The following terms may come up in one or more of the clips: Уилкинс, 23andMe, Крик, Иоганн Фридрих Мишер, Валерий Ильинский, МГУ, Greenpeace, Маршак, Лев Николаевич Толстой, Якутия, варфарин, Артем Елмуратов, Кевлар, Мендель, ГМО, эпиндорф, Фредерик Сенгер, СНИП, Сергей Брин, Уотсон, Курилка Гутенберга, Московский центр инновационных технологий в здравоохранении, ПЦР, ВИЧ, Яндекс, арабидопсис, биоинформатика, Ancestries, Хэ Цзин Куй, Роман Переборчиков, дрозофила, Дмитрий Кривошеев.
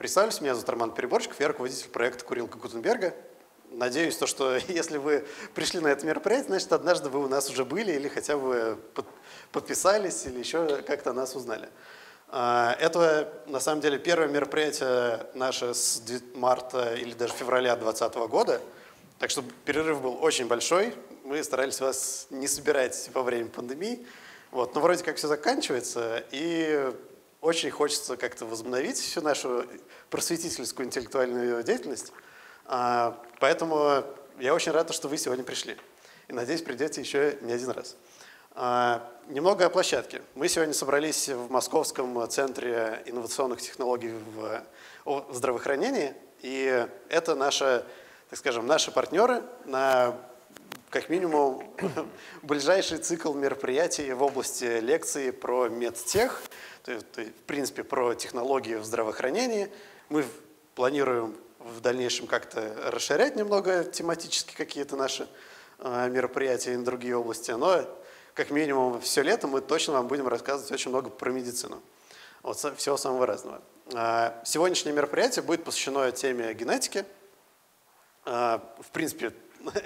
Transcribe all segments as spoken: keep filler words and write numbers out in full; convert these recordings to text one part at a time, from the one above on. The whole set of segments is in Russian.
Представлюсь, меня зовут Роман Переборчиков, я руководитель проекта «Курилка Гутенберга». Надеюсь, то, что если вы пришли на это мероприятие, значит, однажды вы у нас уже были или хотя бы подписались, или еще как-то нас узнали. Это, на самом деле, первое мероприятие наше с марта или даже февраля две тысячи двадцатого года, так что перерыв был очень большой. Мы старались вас не собирать во время пандемии, вот. Но вроде как все заканчивается, и очень хочется как-то возобновить всю нашу просветительскую интеллектуальную деятельность. Поэтому я очень рад, что вы сегодня пришли. И надеюсь, придете еще не один раз. Немного о площадке. Мы сегодня собрались в Московском центре инновационных технологий в здравоохранении. И это наши, так скажем, наши партнеры на, как минимум, ближайший цикл мероприятий в области лекций про медтех, в принципе, про технологии в здравоохранении. Мы планируем в дальнейшем как-то расширять немного тематически какие-то наши мероприятия и на другие области, но как минимум все лето мы точно вам будем рассказывать очень много про медицину. Вот, всего самого разного. Сегодняшнее мероприятие будет посвящено теме генетики. В принципе,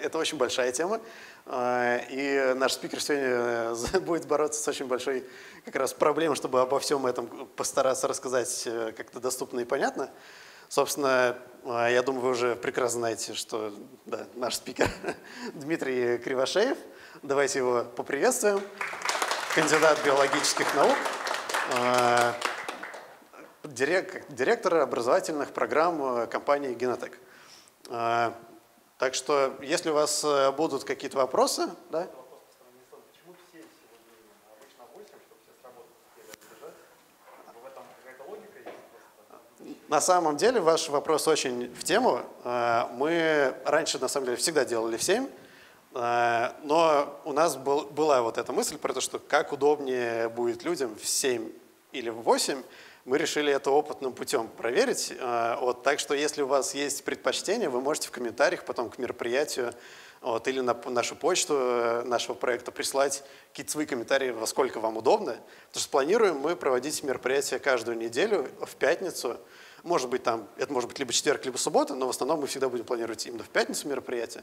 это очень большая тема, и наш спикер сегодня будет бороться с очень большой как раз проблемой, чтобы обо всем этом постараться рассказать как-то доступно и понятно. Собственно, я думаю, вы уже прекрасно знаете, что да, наш спикер Дмитрий Кривошеев. Давайте его поприветствуем. Кандидат биологических наук, директор образовательных программ компании «Генотек». Так что, если у вас будут какие-то вопросы… Да? На самом деле ваш вопрос очень в тему. Мы раньше, на самом деле, всегда делали в семь, но у нас был, была вот эта мысль про то, что как удобнее будет людям в семь или в восемь. Мы решили это опытным путем проверить. Вот, так что если у вас есть предпочтение, вы можете в комментариях потом к мероприятию вот, или на нашу почту нашего проекта прислать какие-то свои комментарии, во сколько вам удобно. Потому что планируем мы проводить мероприятия каждую неделю в пятницу. Может быть, там, это может быть либо четверг, либо суббота, но в основном мы всегда будем планировать именно в пятницу мероприятие.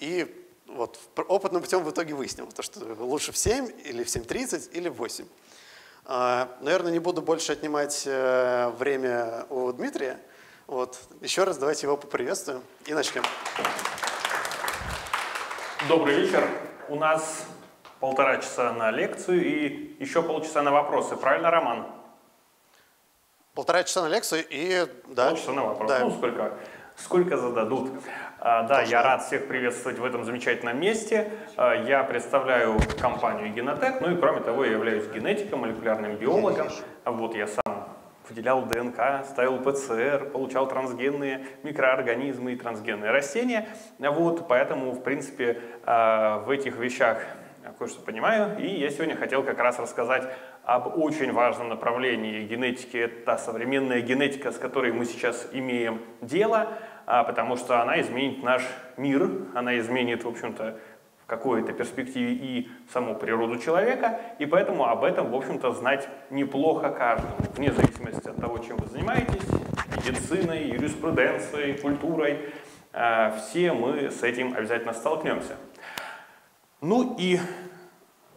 И вот опытным путем в итоге выясним, то, что лучше в семь, или в семь тридцать, или в восемь. Наверное, не буду больше отнимать время у Дмитрия. Вот. Еще раз давайте его поприветствуем и начнем. Добрый вечер. У нас полтора часа на лекцию и еще полчаса на вопросы. Правильно, Роман? Полтора часа на лекцию и… Да. Полчаса на вопрос. Да. Ну, сколько, сколько зададут. А, да, я рад всех приветствовать в этом замечательном месте. А, я представляю компанию «Генотек», ну и кроме того, я являюсь генетиком, молекулярным биологом. А вот я сам выделял ДНК, ставил ПЦР, получал трансгенные микроорганизмы и трансгенные растения. А вот, поэтому, в принципе, а, в этих вещах кое-что понимаю. И я сегодня хотел как раз рассказать об очень важном направлении генетики. Это та современная генетика, с которой мы сейчас имеем дело, потому что она изменит наш мир, она изменит, в общем-то, в какой-то перспективе и саму природу человека, и поэтому об этом, в общем-то, знать неплохо каждому, вне зависимости от того, чем вы занимаетесь, медициной, юриспруденцией, культурой, все мы с этим обязательно столкнемся. Ну и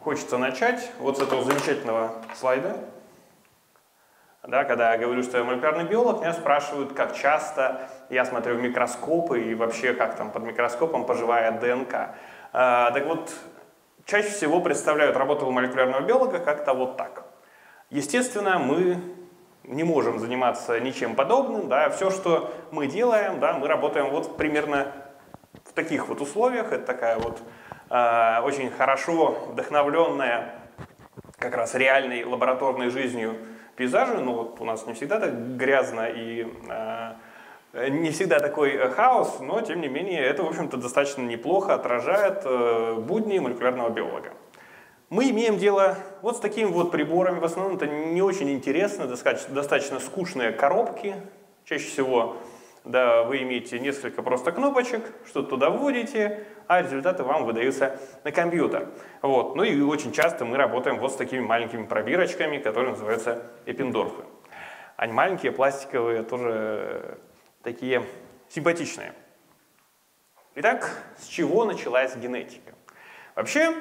хочется начать вот с этого замечательного слайда. Да, когда я говорю, что я молекулярный биолог, меня спрашивают, как часто я смотрю в микроскопы и вообще как там под микроскопом поживает ДНК. А, так вот, чаще всего представляют работу молекулярного биолога как-то вот так. Естественно, мы не можем заниматься ничем подобным. Да, все, что мы делаем, да, мы работаем вот примерно в таких вот условиях. Это такая вот очень хорошо вдохновленная как раз реальной лабораторной жизнью пейзажу. Ну вот у нас не всегда так грязно и э, не всегда такой хаос, но тем не менее это, в общем-то, достаточно неплохо отражает э, будни молекулярного биолога. Мы имеем дело вот с такими вот приборами. В основном это не очень интересно, достаточно, достаточно скучные коробки. Чаще всего да, вы имеете несколько просто кнопочек, что-то туда вводите, а результаты вам выдаются на компьютер. Вот. Ну и очень часто мы работаем вот с такими маленькими пробирочками, которые называются эпиндорфы. Они маленькие, пластиковые, тоже такие симпатичные. Итак, с чего началась генетика? Вообще,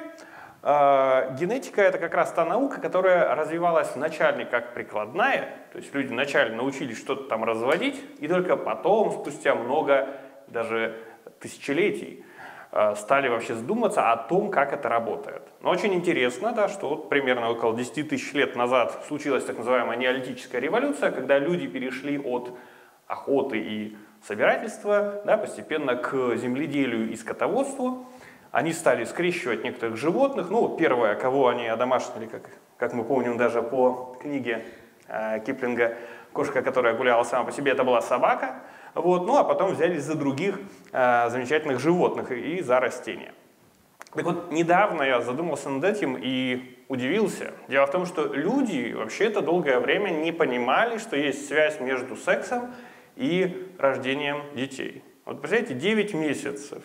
э, генетика — это как раз та наука, которая развивалась вначале как прикладная, то есть люди вначале научились что-то там разводить, и только потом, спустя много, даже тысячелетий, э, стали вообще задуматься о том, как это работает. Но очень интересно, да, что вот примерно около десяти тысяч лет назад случилась так называемая неолитическая революция, когда люди перешли от охоты и собирательства, да, постепенно к земледелию и скотоводству. Они стали скрещивать некоторых животных. Ну, первое, кого они одомашнили, как, как мы помним даже по книге э, Киплинга, кошка, которая гуляла сама по себе, это была собака. Вот, ну, а потом взялись за других э, замечательных животных и за растения. Так вот, недавно я задумался над этим и удивился. Дело в том, что люди вообще-то долгое время не понимали, что есть связь между сексом и рождением детей. Вот, представляете, девять месяцев.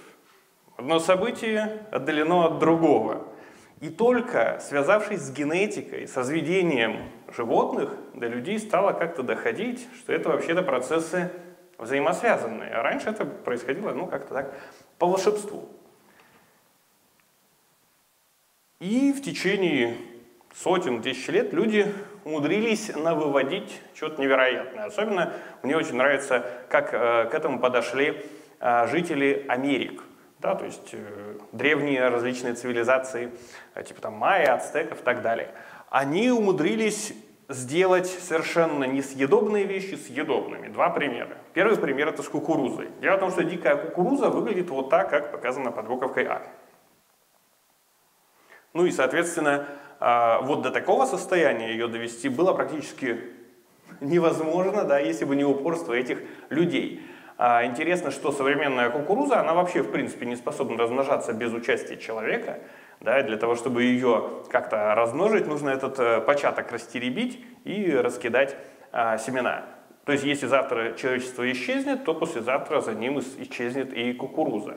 Одно событие отдалено от другого. И только связавшись с генетикой, со сведением животных, до людей стало как-то доходить, что это вообще-то процессы взаимосвязанные. А раньше это происходило, ну, как-то так, по волшебству. И в течение сотен, тысяч лет люди умудрились навыводить что-то невероятное. Особенно мне очень нравится, как э, к этому подошли э, жители Америк. Да, то есть э, древние различные цивилизации, э, типа там майя, ацтеков и так далее. Они умудрились сделать совершенно несъедобные вещи съедобными. Два примера. Первый пример — это с кукурузой. Дело в том, что дикая кукуруза выглядит вот так, как показано под буковкой А. Ну и, соответственно, вот до такого состояния ее довести было практически невозможно, да, если бы не упорство этих людей. Интересно, что современная кукуруза, она вообще, в принципе, не способна размножаться без участия человека. Да, и для того, чтобы ее как-то размножить, нужно этот початок растеребить и раскидать а, семена. То есть, если завтра человечество исчезнет, то послезавтра за ним исчезнет и кукуруза.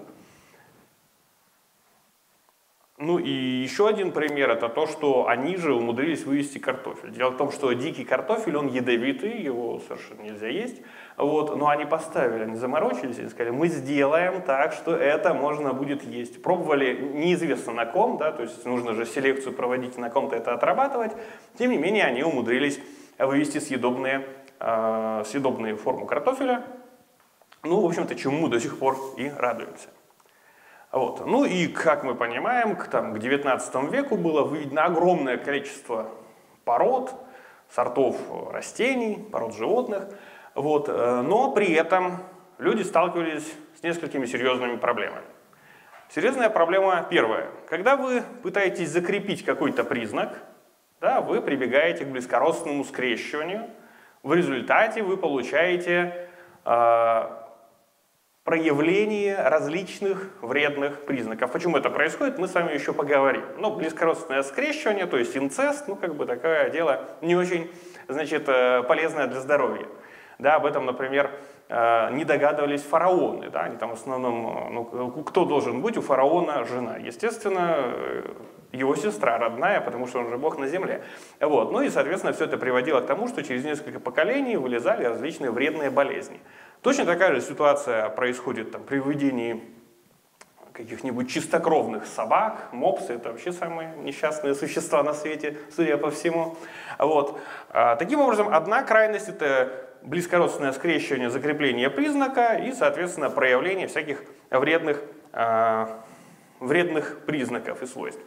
Ну и еще один пример — это то, что они же умудрились вывести картофель. Дело в том, что дикий картофель, он ядовитый, его совершенно нельзя есть. Вот, но они поставили, они заморочились и сказали: мы сделаем так, что это можно будет есть. Пробовали неизвестно на ком, да, то есть нужно же селекцию проводить, на ком-то это отрабатывать. Тем не менее, они умудрились вывести съедобные, э, съедобную форму картофеля. Ну, в общем-то, чему мы до сих пор и радуемся. Вот. Ну и, как мы понимаем, к, там, к девятнадцатому веку было выведено огромное количество пород, сортов растений, пород животных. Вот. Но при этом люди сталкивались с несколькими серьезными проблемами. Серьезная проблема первая. Когда вы пытаетесь закрепить какой-то признак, да, вы прибегаете к близкородственному скрещиванию. В результате вы получаете... Э проявление различных вредных признаков. Почему это происходит, мы с вами еще поговорим. Но близкородственное скрещивание, то есть инцест, ну как бы такое дело не очень, значит, полезное для здоровья. Да, об этом, например, не догадывались фараоны. Да, они там в основном, ну, кто должен быть у фараона? Жена. Естественно, его сестра родная, потому что он же бог на земле. Вот. Ну и, соответственно, все это приводило к тому, что через несколько поколений вылезали различные вредные болезни. Точно такая же ситуация происходит там, при выведении каких-нибудь чистокровных собак. Мопсы — это вообще самые несчастные существа на свете, судя по всему. Вот. А, таким образом, одна крайность — это близкородственное скрещивание, закрепление признака и, соответственно, проявление всяких вредных, э, вредных признаков и свойств.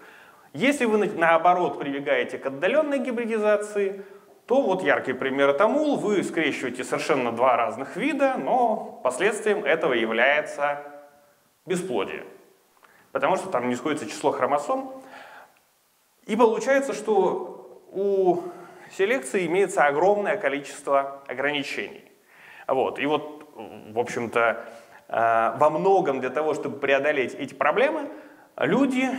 Если вы, наоборот, прибегаете к отдаленной гибридизации, то вот яркий пример это мул. Вы скрещиваете совершенно два разных вида, но последствием этого является бесплодие. Потому что там не сходится число хромосом. И получается, что у селекции имеется огромное количество ограничений. Вот. И вот, в общем-то, во многом для того, чтобы преодолеть эти проблемы, люди...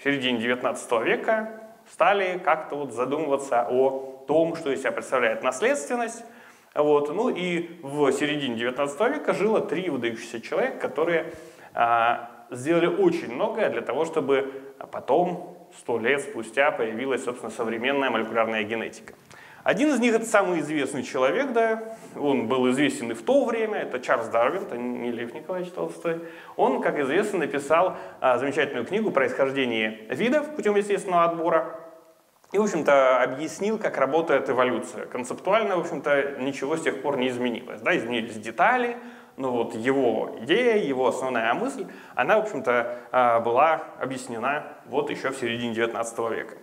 в середине девятнадцатого века стали как-то вот задумываться о том, что из себя представляет наследственность. Вот. Ну и в середине девятнадцатого века жило три выдающихся человека, которые а, сделали очень многое для того, чтобы потом, сто лет спустя, появилась, собственно, современная молекулярная генетика. Один из них — это самый известный человек, да, он был известен и в то время, это Чарльз Дарвин, это не Лев Николаевич Толстой. Он, как известно, написал а, замечательную книгу «Происхождение видов путем естественного отбора». И, в общем-то, объяснил, как работает эволюция. Концептуально, в общем-то, ничего с тех пор не изменилось. Да, изменились детали, но вот его идея, его основная мысль, она, в общем-то, была объяснена вот еще в середине девятнадцатого века.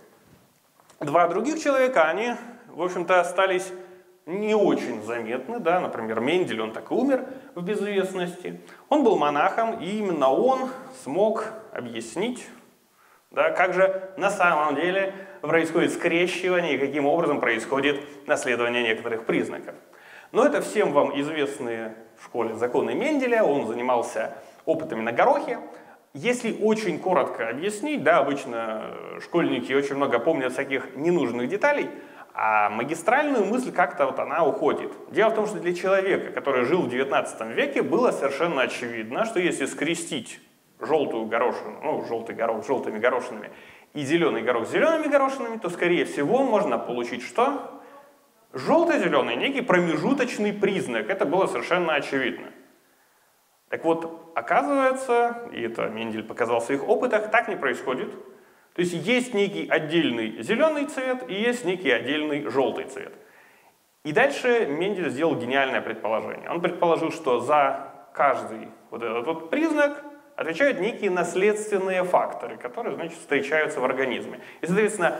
Два других человека, они, в общем-то, остались не очень заметны. Да? Например, Мендель, он так и умер в безвестности. Он был монахом, и именно он смог объяснить, да, как же на самом деле происходит скрещивание и каким образом происходит наследование некоторых признаков. Но это всем вам известные в школе законы Менделя, он занимался опытами на горохе. Если очень коротко объяснить, да, обычно школьники очень много помнят всяких ненужных деталей, а магистральную мысль как-то вот она уходит. Дело в том, что для человека, который жил в девятнадцатом веке, было совершенно очевидно, что если скрестить желтую горошину, ну, желтый горох с желтыми горошинами и зеленый горох с зелеными горошинами, то, скорее всего, можно получить что? Желто-зеленый, некий промежуточный признак. Это было совершенно очевидно. Так вот, оказывается, и это Мендель показал в своих опытах, так не происходит. То есть есть некий отдельный зеленый цвет и есть некий отдельный желтый цвет. И дальше Мендель сделал гениальное предположение. Он предположил, что за каждый вот этот вот признак отвечают некие наследственные факторы, которые, значит, встречаются в организме. И, соответственно,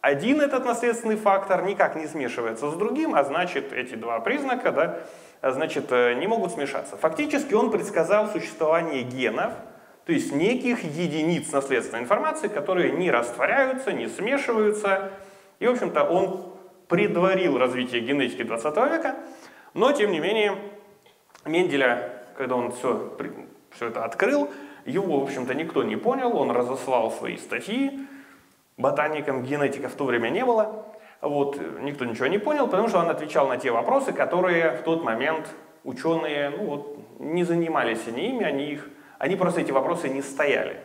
один этот наследственный фактор никак не смешивается с другим, а значит, эти два признака, да, значит, не могут смешаться. Фактически он предсказал существование генов, то есть неких единиц наследственной информации, которые не растворяются, не смешиваются. И, в общем-то, он предварил развитие генетики двадцатого века, но, тем не менее, Менделя, когда он все... все это открыл, его, в общем-то, никто не понял, он разослал свои статьи, ботаникам, генетикам в то время не было, вот, никто ничего не понял, потому что он отвечал на те вопросы, которые в тот момент ученые, ну, вот, не занимались они ими, они, их, они просто эти вопросы не стояли.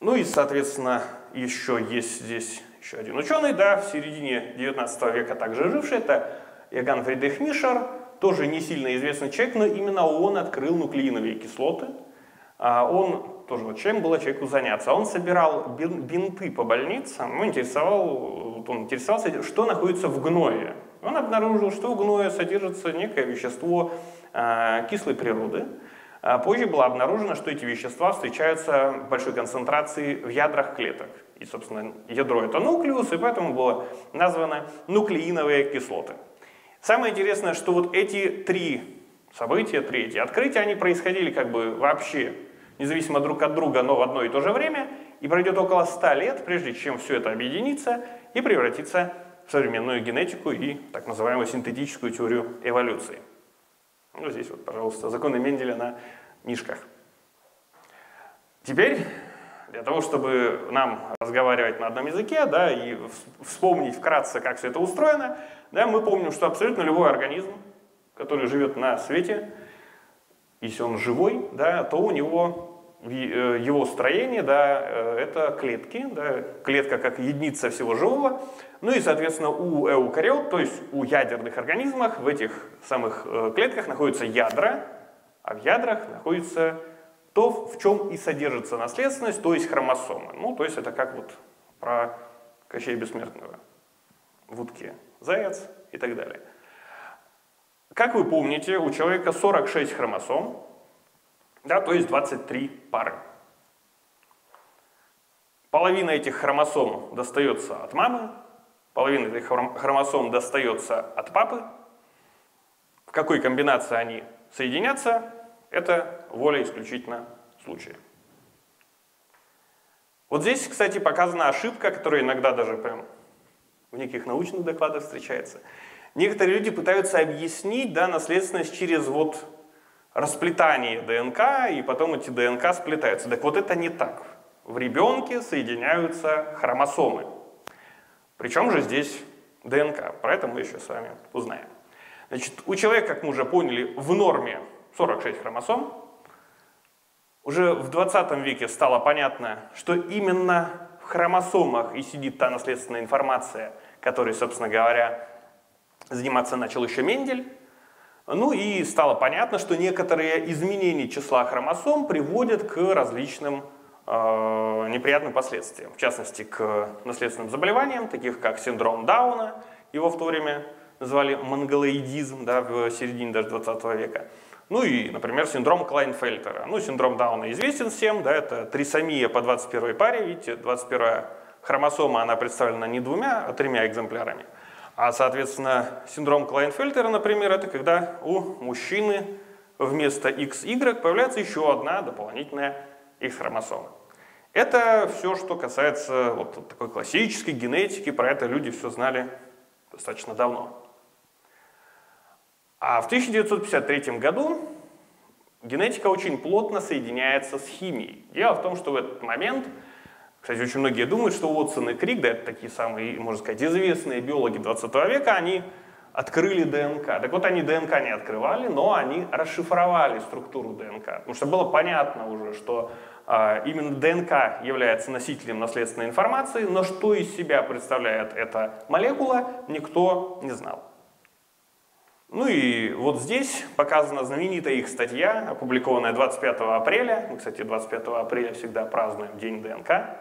Ну и, соответственно, еще есть здесь еще один ученый, да, в середине девятнадцатого века также живший, это Иоганн Фридрих Мишер, тоже не сильно известный человек, но именно он открыл нуклеиновые кислоты. Он тоже, вот чем было человеку заняться? Он собирал бинты по больницам, он, интересовал, он интересовался, что находится в гное. Он обнаружил, что в гное содержится некое вещество кислой природы. Позже было обнаружено, что эти вещества встречаются в большой концентрации в ядрах клеток. И, собственно, ядро — это нуклеус, и поэтому было названо нуклеиновые кислоты. Самое интересное, что вот эти три события, три эти открытия, они происходили как бы вообще независимо друг от друга, но в одно и то же время, и пройдет около ста лет, прежде чем все это объединится и превратится в современную генетику и так называемую синтетическую теорию эволюции. Ну, здесь вот, пожалуйста, законы Менделя на мишках. Теперь, для того, чтобы нам разговаривать на одном языке, да, и вспомнить вкратце, как все это устроено, да, мы помним, что абсолютно любой организм, который живет на свете, если он живой, да, то у него его строение, да, это клетки, да, клетка как единица всего живого. Ну и, соответственно, у эукариот, то есть у ядерных организмов, в этих самых клетках находятся ядра, а в ядрах находится то, в чем и содержится наследственность, то есть хромосомы. Ну, то есть это как вот про Кощея Бессмертного, в утке заяц и так далее. Как вы помните, у человека сорок шесть хромосом, да, то есть двадцать три пары. Половина этих хромосом достается от мамы, половина этих хромосом достается от папы. В какой комбинации они соединятся, это воля исключительно случая. Вот здесь, кстати, показана ошибка, которая иногда даже прям в неких научных докладах встречается. Некоторые люди пытаются объяснить, да, наследственность через вот расплетание ДНК, и потом эти ДНК сплетаются. Так вот, это не так. В ребенке соединяются хромосомы. Причем же здесь ДНК? Про это мы еще с вами узнаем. Значит, у человека, как мы уже поняли, в норме сорок шесть хромосом. Уже в двадцатом веке стало понятно, что именно в хромосомах и сидит та наследственная информация, которой, собственно говоря, заниматься начал еще Мендель. Ну и стало понятно, что некоторые изменения числа хромосом приводят к различным э, неприятным последствиям. В частности, к наследственным заболеваниям, таких как синдром Дауна, его в то время называли монголоидизм, да, в середине даже двадцатого века. Ну и, например, синдром Клайнфельтера. Ну, синдром Дауна известен всем, да, это трисомия по двадцать первой паре, видите, двадцать первая хромосома, она представлена не двумя, а тремя экземплярами. А, соответственно, синдром Клайнфельтера, например, это когда у мужчины вместо икс игрек появляется еще одна дополнительная икс хромосома. Это все, что касается вот такой классической генетики, про это люди все знали достаточно давно. А в тысяча девятьсот пятьдесят третьем году генетика очень плотно соединяется с химией. Дело в том, что в этот момент, кстати, очень многие думают, что Уотсон и Крик, да, это такие самые, можно сказать, известные биологи двадцатого века, они открыли ДНК. Так вот, они ДНК не открывали, но они расшифровали структуру ДНК. Потому что было понятно уже, что э, именно ДНК является носителем наследственной информации, но что из себя представляет эта молекула, никто не знал. Ну и вот здесь показана знаменитая их статья, опубликованная двадцать пятого апреля. Мы, кстати, двадцать пятого апреля всегда празднуем День ДНК.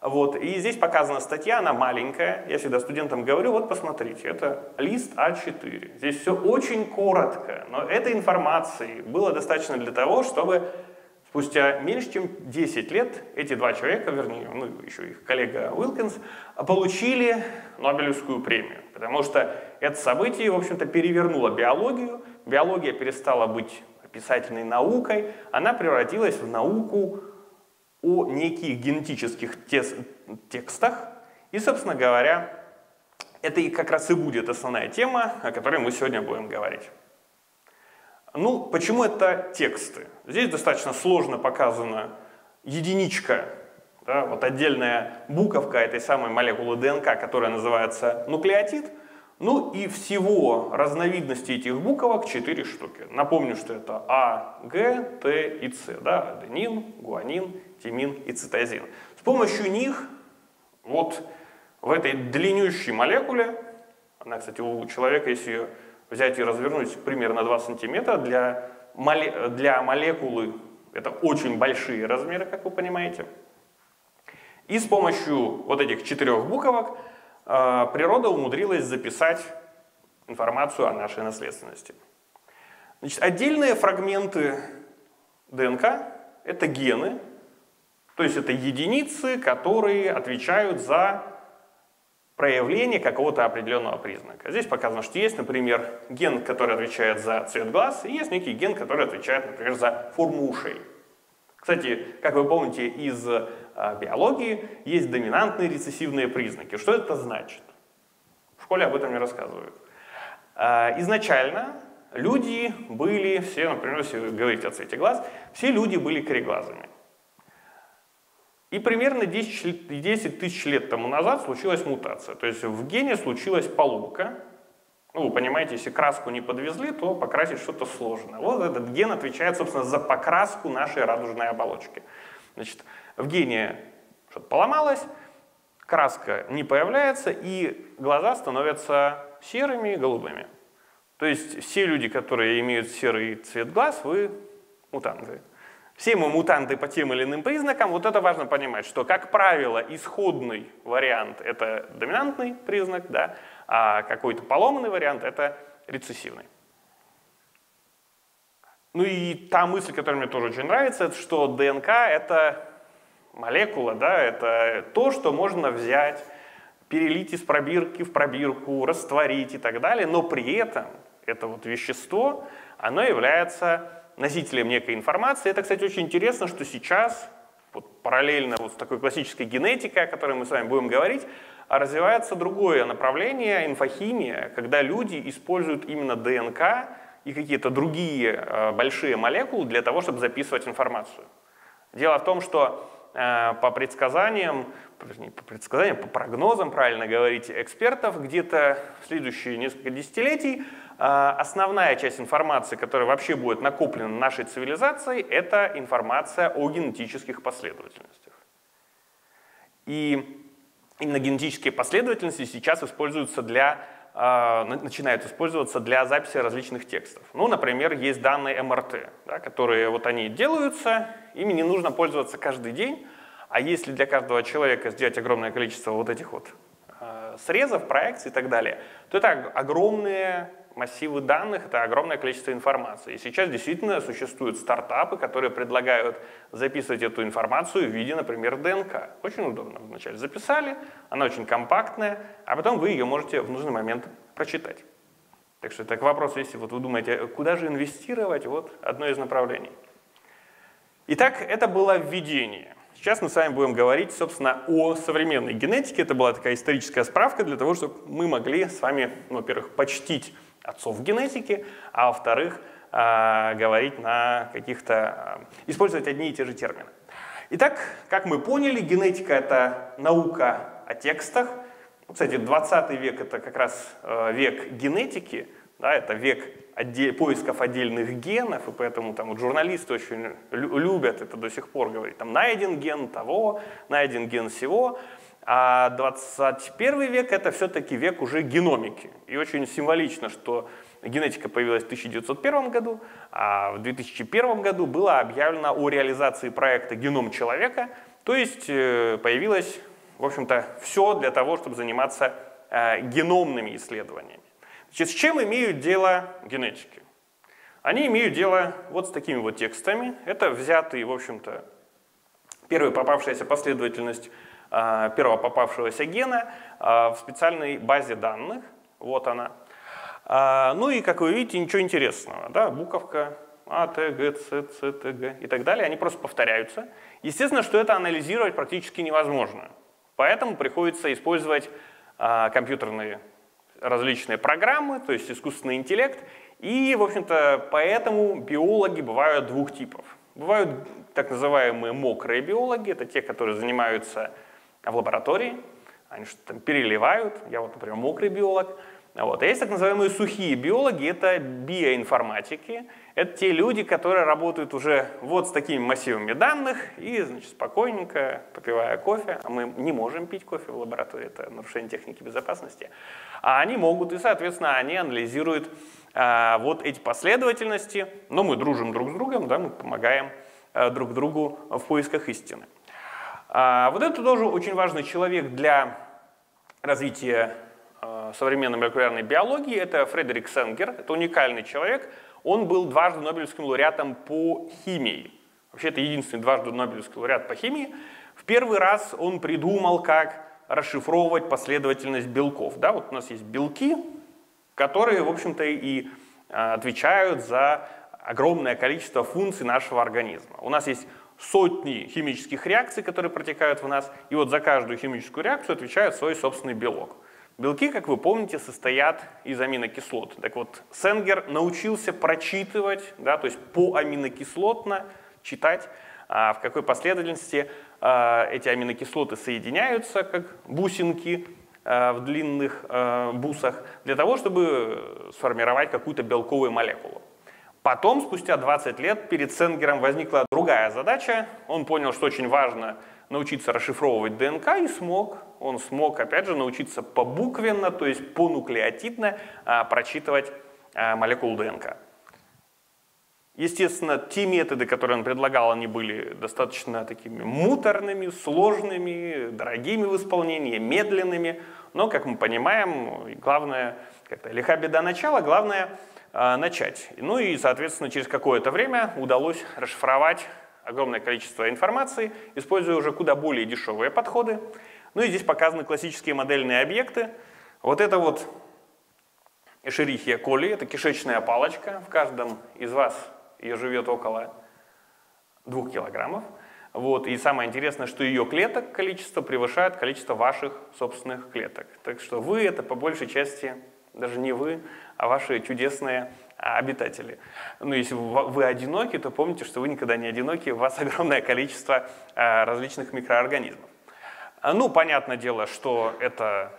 Вот. И здесь показана статья, она маленькая. Я всегда студентам говорю, вот посмотрите, это лист а четыре. Здесь все очень коротко, но этой информации было достаточно для того, чтобы спустя меньше чем десять лет эти два человека, вернее, ну еще их коллега Уилкинс, получили Нобелевскую премию. Потому что это событие, в общем-то, перевернуло биологию. Биология перестала быть описательной наукой, она превратилась в науку о неких генетических текстах. И, собственно говоря, это и как раз и будет основная тема, о которой мы сегодня будем говорить. Ну, почему это тексты? Здесь достаточно сложно показана единичка, да, вот отдельная буковка этой самой молекулы ДНК, которая называется нуклеотид. Ну и всего разновидностей этих буковок четыре штуки. Напомню, что это А, Г, Т и С. Да? Аденин, гуанин, тимин и цитозин. С помощью них вот в этой длиннющей молекуле, она, кстати, у человека, если ее взять и развернуть примерно два сантиметра, для, моле, для молекулы это очень большие размеры, как вы понимаете. И с помощью вот этих четырех буковок э, природа умудрилась записать информацию о нашей наследственности. Значит, отдельные фрагменты ДНК – это гены, то есть это единицы, которые отвечают за проявление какого-то определенного признака. Здесь показано, что есть, например, ген, который отвечает за цвет глаз, и есть некий ген, который отвечает, например, за форму ушей. Кстати, как вы помните, из биологии есть доминантные рецессивные признаки. Что это значит? В школе об этом не рассказывают. Изначально люди были все, например, если говорить о цвете глаз, все люди были кореглазыми. И примерно десять тысяч лет тому назад случилась мутация. То есть в гене случилась поломка. Ну, вы понимаете, если краску не подвезли, то покрасить что-то сложно. Вот этот ген отвечает, собственно, за покраску нашей радужной оболочки. Значит, в гене что-то поломалось, краска не появляется, и глаза становятся серыми и голубыми. То есть все люди, которые имеют серый цвет глаз, вы мутанты. Все мы мутанты по тем или иным признакам. Вот это важно понимать, что, как правило, исходный вариант – это доминантный признак, да, а какой-то поломанный вариант – это рецессивный. Ну и та мысль, которая мне тоже очень нравится, это что ДНК – это молекула, да, это то, что можно взять, перелить из пробирки в пробирку, растворить и так далее, но при этом это вот вещество, оно является носителем некой информации. Это, кстати, очень интересно, что сейчас, вот параллельно вот с такой классической генетикой, о которой мы с вами будем говорить, развивается другое направление – инфохимия, когда люди используют именно ДНК и какие-то другие э, большие молекулы для того, чтобы записывать информацию. Дело в том, что по предсказаниям, не по предсказаниям, по прогнозам, правильно говорить, экспертов, где-то в следующие несколько десятилетий основная часть информации, которая вообще будет накоплена нашей цивилизацией, это информация о генетических последовательностях. И именно генетические последовательности сейчас используются для, э, начинают использоваться для записи различных текстов. Ну, например, есть данные эм эр тэ, да, которые вот они делаются, ими не нужно пользоваться каждый день, а если для каждого человека сделать огромное количество вот этих вот э, срезов, проекций и так далее, то это огромные массивы данных, это огромное количество информации. И сейчас действительно существуют стартапы, которые предлагают записывать эту информацию в виде, например, дэ эн ка. Очень удобно. Вначале записали, она очень компактная, а потом вы ее можете в нужный момент прочитать. Так что это к вопросу, если вот вы думаете, куда же инвестировать, вот одно из направлений. Итак, это было введение. Сейчас мы с вами будем говорить, собственно, о современной генетике. Это была такая историческая справка для того, чтобы мы могли с вами, ну, во-первых, почтить отцов генетики, а во-вторых, э, говорить на каких-то... Э, использовать одни и те же термины. Итак, как мы поняли, генетика — это наука о текстах. Кстати, двадцатый век — это как раз э, век генетики, да, это век отде- поисков отдельных генов, и поэтому там вот журналисты очень лю- любят это до сих пор говорить. Там найден ген того, найден ген сего. А двадцать первый век — это все-таки век уже геномики. И очень символично, что генетика появилась в тысяча девятьсот первом году, а в две тысячи первом году было объявлено о реализации проекта «Геном человека», то есть появилось, в общем-то, все для того, чтобы заниматься геномными исследованиями. Значит, с чем имеют дело генетики? Они имеют дело вот с такими вот текстами. Это взятые, в общем-то, первая попавшаяся последовательность первого попавшегося гена в специальной базе данных. Вот она. Ну и, как вы видите, ничего интересного. Да? Буковка А, Т, Г, Ц, Ц, Т, Г и так далее. Они просто повторяются. Естественно, что это анализировать практически невозможно. Поэтому приходится использовать компьютерные различные программы, то есть искусственный интеллект. И, в общем-то, поэтому биологи бывают двух типов. Бывают так называемые мокрые биологи. Это те, которые занимаются... А в лаборатории они что-то там переливают. Я вот, например, мокрый биолог. Вот. А есть так называемые сухие биологи, это биоинформатики. Это те люди, которые работают уже вот с такими массивами данных и, значит, спокойненько, попивая кофе, а мы не можем пить кофе в лаборатории, это нарушение техники безопасности, а они могут, и, соответственно, они анализируют а, вот эти последовательности, но мы дружим друг с другом, да, мы помогаем а, друг другу в поисках истины. Вот это тоже очень важный человек для развития современной молекулярной биологии. Это Фредерик Сенгер, это уникальный человек. Он был дважды Нобелевским лауреатом по химии. Вообще, это единственный дважды Нобелевский лауреат по химии. В первый раз он придумал, как расшифровывать последовательность белков. Да, вот у нас есть белки, которые, в общем-то, и отвечают за огромное количество функций нашего организма. У нас есть сотни химических реакций, которые протекают в нас, и вот за каждую химическую реакцию отвечает свой собственный белок. Белки, как вы помните, состоят из аминокислот. Так вот, Сенгер научился прочитывать, да, то есть поаминокислотно читать, в какой последовательности эти аминокислоты соединяются, как бусинки в длинных бусах, для того, чтобы сформировать какую-то белковую молекулу. Потом, спустя двадцать лет, перед Сенгером возникла другая задача. Он понял, что очень важно научиться расшифровывать ДНК, и смог. Он смог, опять же, научиться побуквенно, то есть понуклеотидно а, прочитывать а, молекулу ДНК. Естественно, те методы, которые он предлагал, они были достаточно такими муторными, сложными, дорогими в исполнении, медленными. Но, как мы понимаем, главное, как-то лиха беда начала, главное – начать. Ну и, соответственно, через какое-то время удалось расшифровать огромное количество информации, используя уже куда более дешевые подходы. Ну и здесь показаны классические модельные объекты. Вот это вот Escherichia coli, это кишечная палочка. В каждом из вас ее живет около двух килограммов. Вот. И самое интересное, что ее клеток количество превышает количество ваших собственных клеток. Так что вы — это по большей части... Даже не вы, а ваши чудесные обитатели. Но если вы одиноки, то помните, что вы никогда не одиноки, у вас огромное количество различных микроорганизмов. Ну, понятное дело, что это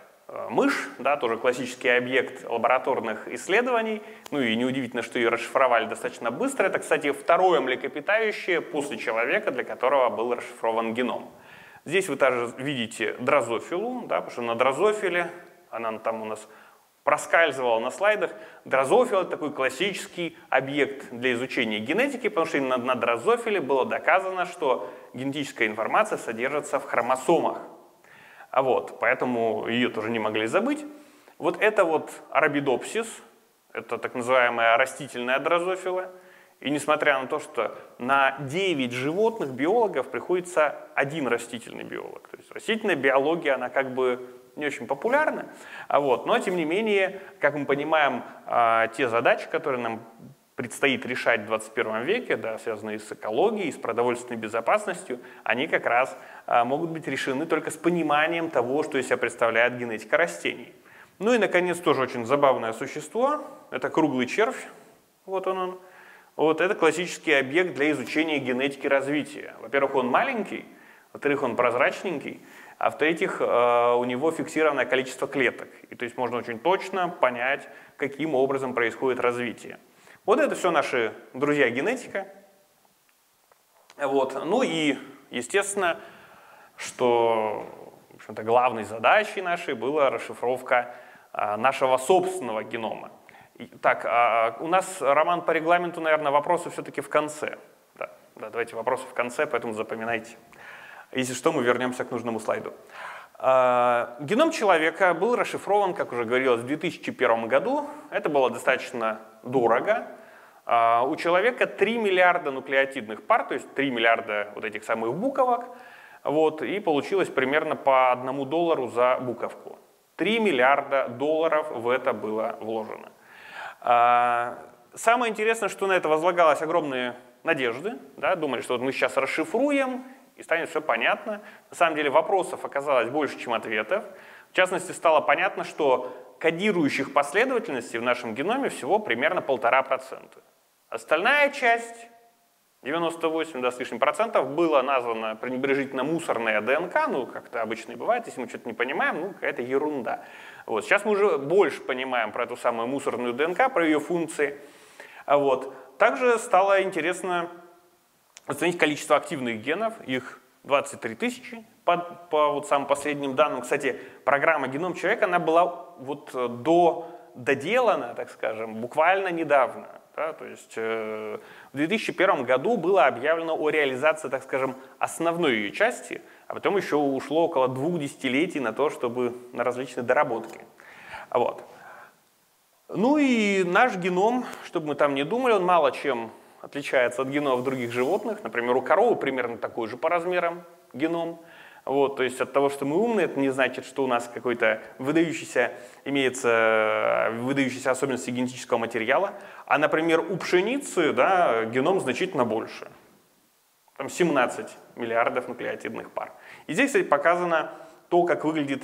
мышь, да, тоже классический объект лабораторных исследований. Ну и неудивительно, что ее расшифровали достаточно быстро. Это, кстати, второе млекопитающее после человека, для которого был расшифрован геном. Здесь вы также видите дрозофилу, да, потому что на дрозофиле, она там у нас проскальзывала на слайдах, дрозофил — это такой классический объект для изучения генетики, потому что именно на дрозофиле было доказано, что генетическая информация содержится в хромосомах. А вот, поэтому ее тоже не могли забыть. Вот это вот арабидопсис, это так называемая растительная дрозофила. И несмотря на то, что на девять животных биологов приходится один растительный биолог. То есть растительная биология, она как бы не очень популярна. А вот, но тем не менее, как мы понимаем, те задачи, которые нам предстоит решать в двадцать первом веке, да, связанные с экологией, с продовольственной безопасностью, они как раз могут быть решены только с пониманием того, что из себя представляет генетика растений. Ну и, наконец, тоже очень забавное существо. Это круглый червь. Вот он он. Вот это классический объект для изучения генетики развития. Во-первых, он маленький, во-вторых, он прозрачненький, а в-третьих, у него фиксированное количество клеток. И то есть можно очень точно понять, каким образом происходит развитие. Вот это все наши друзья-генетика. Вот. Ну и, естественно, что в общем-то, главной задачей нашей была расшифровка нашего собственного генома. Так, у нас, Роман, по регламенту, наверное, вопросы все-таки в конце. Да, да, давайте вопросы в конце, поэтому запоминайте. Если что, мы вернемся к нужному слайду. Геном человека был расшифрован, как уже говорилось, в две тысячи первом году. Это было достаточно дорого. У человека три миллиарда нуклеотидных пар, то есть три миллиарда вот этих самых буковок. Вот, и получилось примерно по одному доллару за буковку. три миллиарда долларов в это было вложено. Самое интересное, что на это возлагалось огромные надежды, да, думали, что вот мы сейчас расшифруем и станет все понятно. На самом деле вопросов оказалось больше, чем ответов. В частности, стало понятно, что кодирующих последовательностей в нашем геноме всего примерно полтора процента. Остальная часть, девяносто восемь да, с лишним процентов, была названа пренебрежительно мусорная ДНК, ну как-то обычно и бывает, если мы что-то не понимаем, ну какая-то ерунда. Вот. Сейчас мы уже больше понимаем про эту самую мусорную ДНК, про ее функции. Вот. Также стало интересно оценить количество активных генов, их двадцать три тысячи по, по вот самым последним данным. Кстати, программа «Геном человека» она была вот до, доделана, так скажем, буквально недавно. Да, то есть э, в две тысячи первом году было объявлено о реализации, так скажем, основной ее части, а потом еще ушло около двух десятилетий на то, чтобы на различные доработки. Вот. Ну и наш геном, чтобы мы там не думали, он мало чем отличается от геномов других животных. Например, у коровы примерно такой же по размерам геном. Вот, то есть от того, что мы умные, это не значит, что у нас какой-то выдающийся, имеется выдающиеся особенности генетического материала. А, например, у пшеницы да, геном значительно больше. Там семнадцать миллиардов нуклеотидных пар. И здесь, кстати, показано то, как выглядит,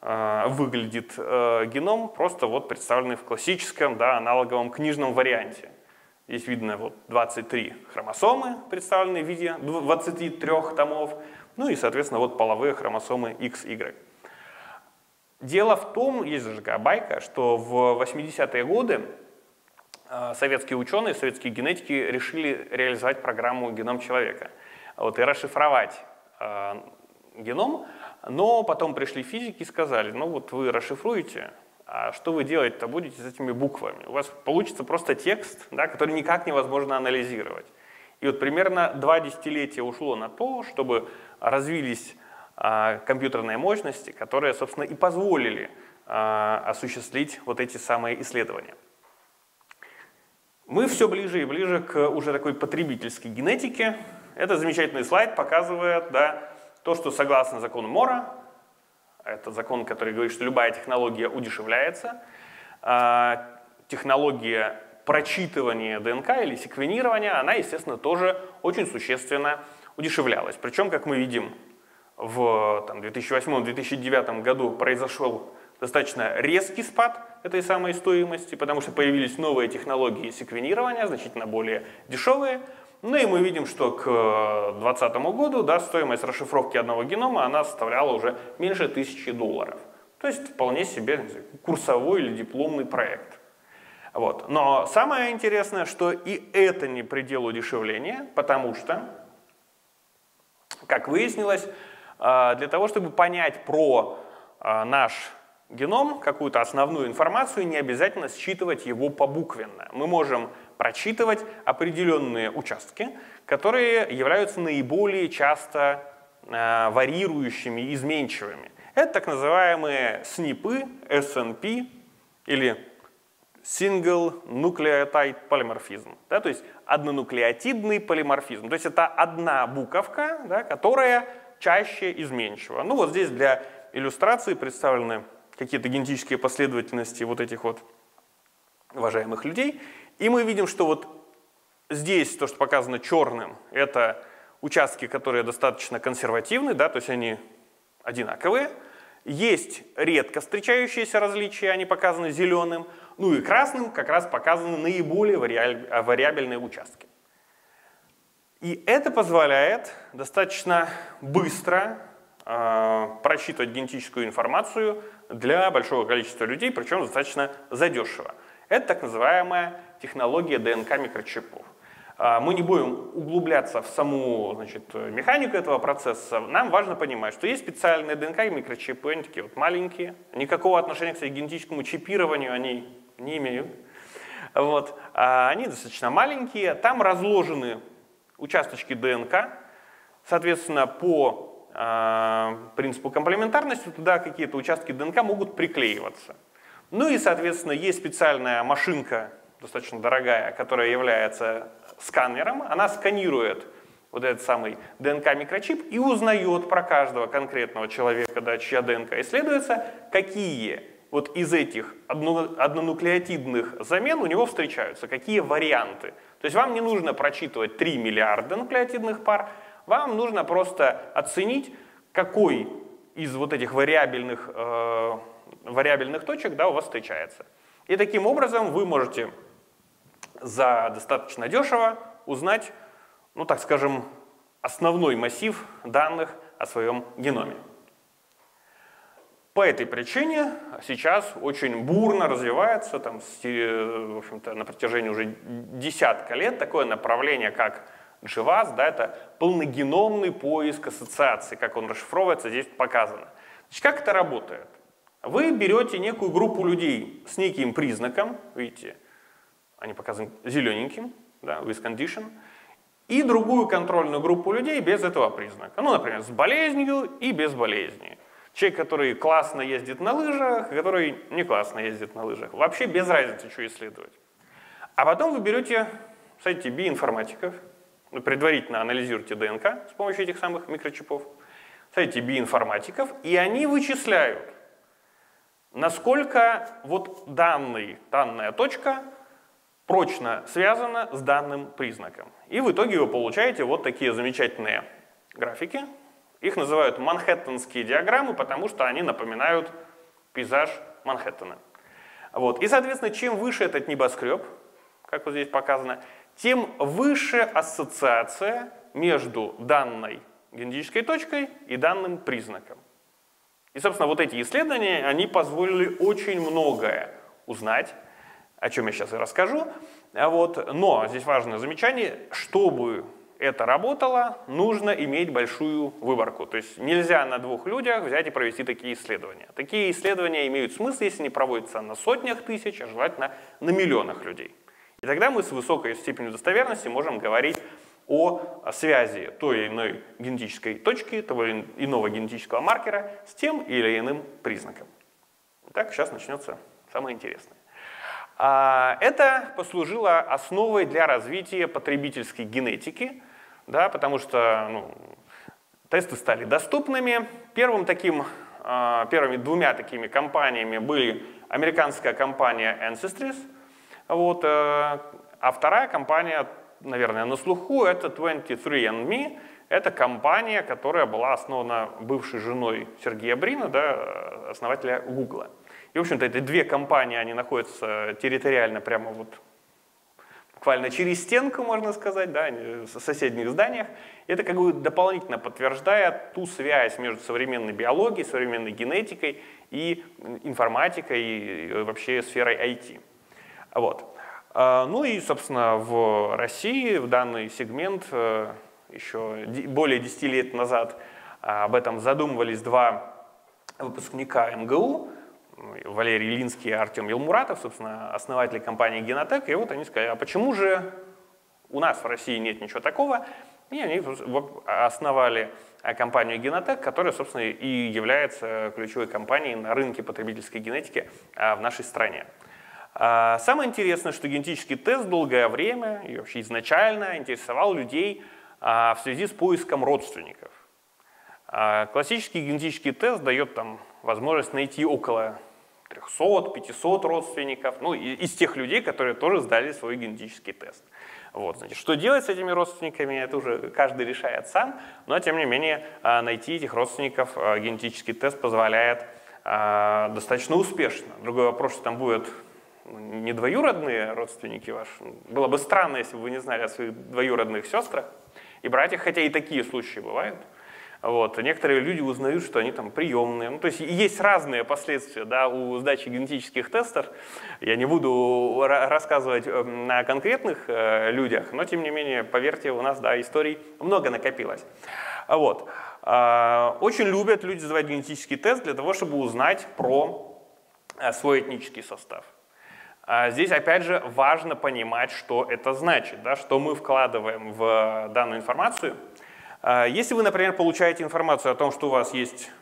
э, выглядит э, геном, просто вот представленный в классическом, да, аналоговом книжном варианте. Здесь видно вот, двадцать три хромосомы, представленные в виде двадцати трёх томов. Ну и, соответственно, вот половые хромосомы икс игрек. Дело в том, есть же такая байка, что в восьмидесятые годы советские ученые, советские генетики решили реализовать программу «Геном человека» вот, и расшифровать э, геном, но потом пришли физики и сказали, ну вот вы расшифруете, а что вы делать-то будете с этими буквами? У вас получится просто текст, да, который никак невозможно анализировать. И вот примерно два десятилетия ушло на то, чтобы развились э, компьютерные мощности, которые, собственно, и позволили э, осуществить вот эти самые исследования. Мы все ближе и ближе к уже такой потребительской генетике. Это замечательный слайд показывает да, то, что согласно закону Мора, это закон, который говорит, что любая технология удешевляется, э, технология прочитывание ДНК или секвенирование, она, естественно, тоже очень существенно удешевлялась. Причем, как мы видим, в две тысячи восьмом — две тысячи девятом году произошел достаточно резкий спад этой самой стоимости, потому что появились новые технологии секвенирования, значительно более дешевые. Ну и мы видим, что к две тысячи двадцатому году да, стоимость расшифровки одного генома она составляла уже меньше тысячи долларов. То есть вполне себе курсовой или дипломный проект. Вот. Но самое интересное, что и это не предел удешевления, потому что, как выяснилось, для того, чтобы понять про наш геном какую-то основную информацию, не обязательно считывать его побуквенно. Мы можем прочитывать определенные участки, которые являются наиболее часто варьирующими, изменчивыми. Это так называемые снипы, эс эн пи или Single Nucleotide Polymorphism, да, то есть однонуклеотидный полиморфизм. То есть это одна буковка, да, которая чаще изменчива. Ну вот здесь для иллюстрации представлены какие-то генетические последовательности вот этих вот уважаемых людей. И мы видим, что вот здесь то, что показано черным, это участки, которые достаточно консервативны, да, то есть они одинаковые. Есть редко встречающиеся различия, они показаны зеленым. Ну и красным как раз показаны наиболее вариабельные участки. И это позволяет достаточно быстро э, просчитывать генетическую информацию для большого количества людей, причем достаточно задешево. Это так называемая технология дэ эн ка микрочипов. Э, мы не будем углубляться в саму, значит, механику этого процесса. Нам важно понимать, что есть специальные дэ эн ка и микрочипы, они такие вот маленькие. Никакого отношения к генетическому чипированию они не имеют. Вот. А они достаточно маленькие, там разложены участочки дэ эн ка, соответственно, по э, принципу комплементарности туда какие-то участки дэ эн ка могут приклеиваться. Ну и, соответственно, есть специальная машинка, достаточно дорогая, которая является сканером, она сканирует вот этот самый дэ эн ка-микрочип и узнает про каждого конкретного человека, да, чья дэ эн ка исследуется, какие вот из этих однонуклеотидных замен у него встречаются, какие варианты. То есть вам не нужно прочитывать три миллиарда нуклеотидных пар, вам нужно просто оценить, какой из вот этих вариабельных, э, вариабельных точек, да, у вас встречается. И таким образом вы можете за достаточно дешево узнать, ну так скажем, основной массив данных о своем геноме. По этой причине сейчас очень бурно развивается там, в общем-то, на протяжении уже десятка лет такое направление, как джи ваз, да, это полногеномный поиск ассоциаций, как он расшифровывается, здесь показано. Значит, как это работает? Вы берете некую группу людей с неким признаком, видите, они показаны зелененьким, да, with condition, и другую контрольную группу людей без этого признака. Ну, например, с болезнью и без болезни. Человек, который классно ездит на лыжах, который не классно ездит на лыжах. Вообще без разницы, что исследовать. А потом вы берете, кстати, биоинформатиков, предварительно анализируете дэ эн ка с помощью этих самых микрочипов, кстати, биоинформатиков, и они вычисляют, насколько вот данный, данная точка прочно связана с данным признаком. И в итоге вы получаете вот такие замечательные графики. Их называют манхэттенские диаграммы, потому что они напоминают пейзаж Манхэттена. Вот. И, соответственно, чем выше этот небоскреб, как вот здесь показано, тем выше ассоциация между данной генетической точкой и данным признаком. И, собственно, вот эти исследования, они позволили очень многое узнать, о чем я сейчас и расскажу. Вот. Но здесь важное замечание, чтобы это работало, нужно иметь большую выборку. То есть нельзя на двух людях взять и провести такие исследования. Такие исследования имеют смысл, если не проводятся на сотнях тысяч, а желательно на миллионах людей. И тогда мы с высокой степенью достоверности можем говорить о связи той или иной генетической точки, того или иного генетического маркера с тем или иным признаком. Итак, сейчас начнется самое интересное. Это послужило основой для развития потребительской генетики, да, потому что ну, тесты стали доступными. Первым таким, первыми двумя такими компаниями были американская компания Ancestries, вот, а вторая компания, наверное, на слуху, это двадцать три энд ми. Это компания, которая была основана бывшей женой Сергея Брина, да, основателя Гугла. И, в общем-то, эти две компании, они находятся территориально прямо вот буквально через стенку, можно сказать, да, в соседних зданиях. Это как бы дополнительно подтверждает ту связь между современной биологией, современной генетикой и информатикой, и вообще сферой ай ти. Вот. Ну и, собственно, в России в данный сегмент еще более десяти лет назад Об этом задумывались два выпускника эм гэ у, Валерий Ильинский и Артем Елмуратов, собственно, основатели компании Генотек. И вот они сказали, а почему же у нас в России нет ничего такого? И они основали компанию Генотек, которая, собственно, и является ключевой компанией на рынке потребительской генетики в нашей стране. Самое интересное, что генетический тест долгое время и вообще изначально интересовал людей в связи с поиском родственников. Классический генетический тест дает там возможность найти около трёхсот-пятисот родственников, ну, из тех людей, которые тоже сдали свой генетический тест. Вот, значит, что делать с этими родственниками, это уже каждый решает сам, но тем не менее найти этих родственников генетический тест позволяет достаточно успешно. Другой вопрос, что там будут не двоюродные родственники ваши. Было бы странно, если бы вы не знали о своих двоюродных сестрах и братьях, хотя и такие случаи бывают. Вот. Некоторые люди узнают, что они там приемные. Ну, то есть есть разные последствия, да, у сдачи генетических тестов. Я не буду рассказывать на конкретных э, людях, но тем не менее, поверьте, у нас, да, историй много накопилось. Вот. Э, очень любят люди сдавать генетический тест для того, чтобы узнать про свой этнический состав. Э, здесь, опять же, важно понимать, что это значит, да, что мы вкладываем в данную информацию. Если вы, например, получаете информацию о том, что у вас есть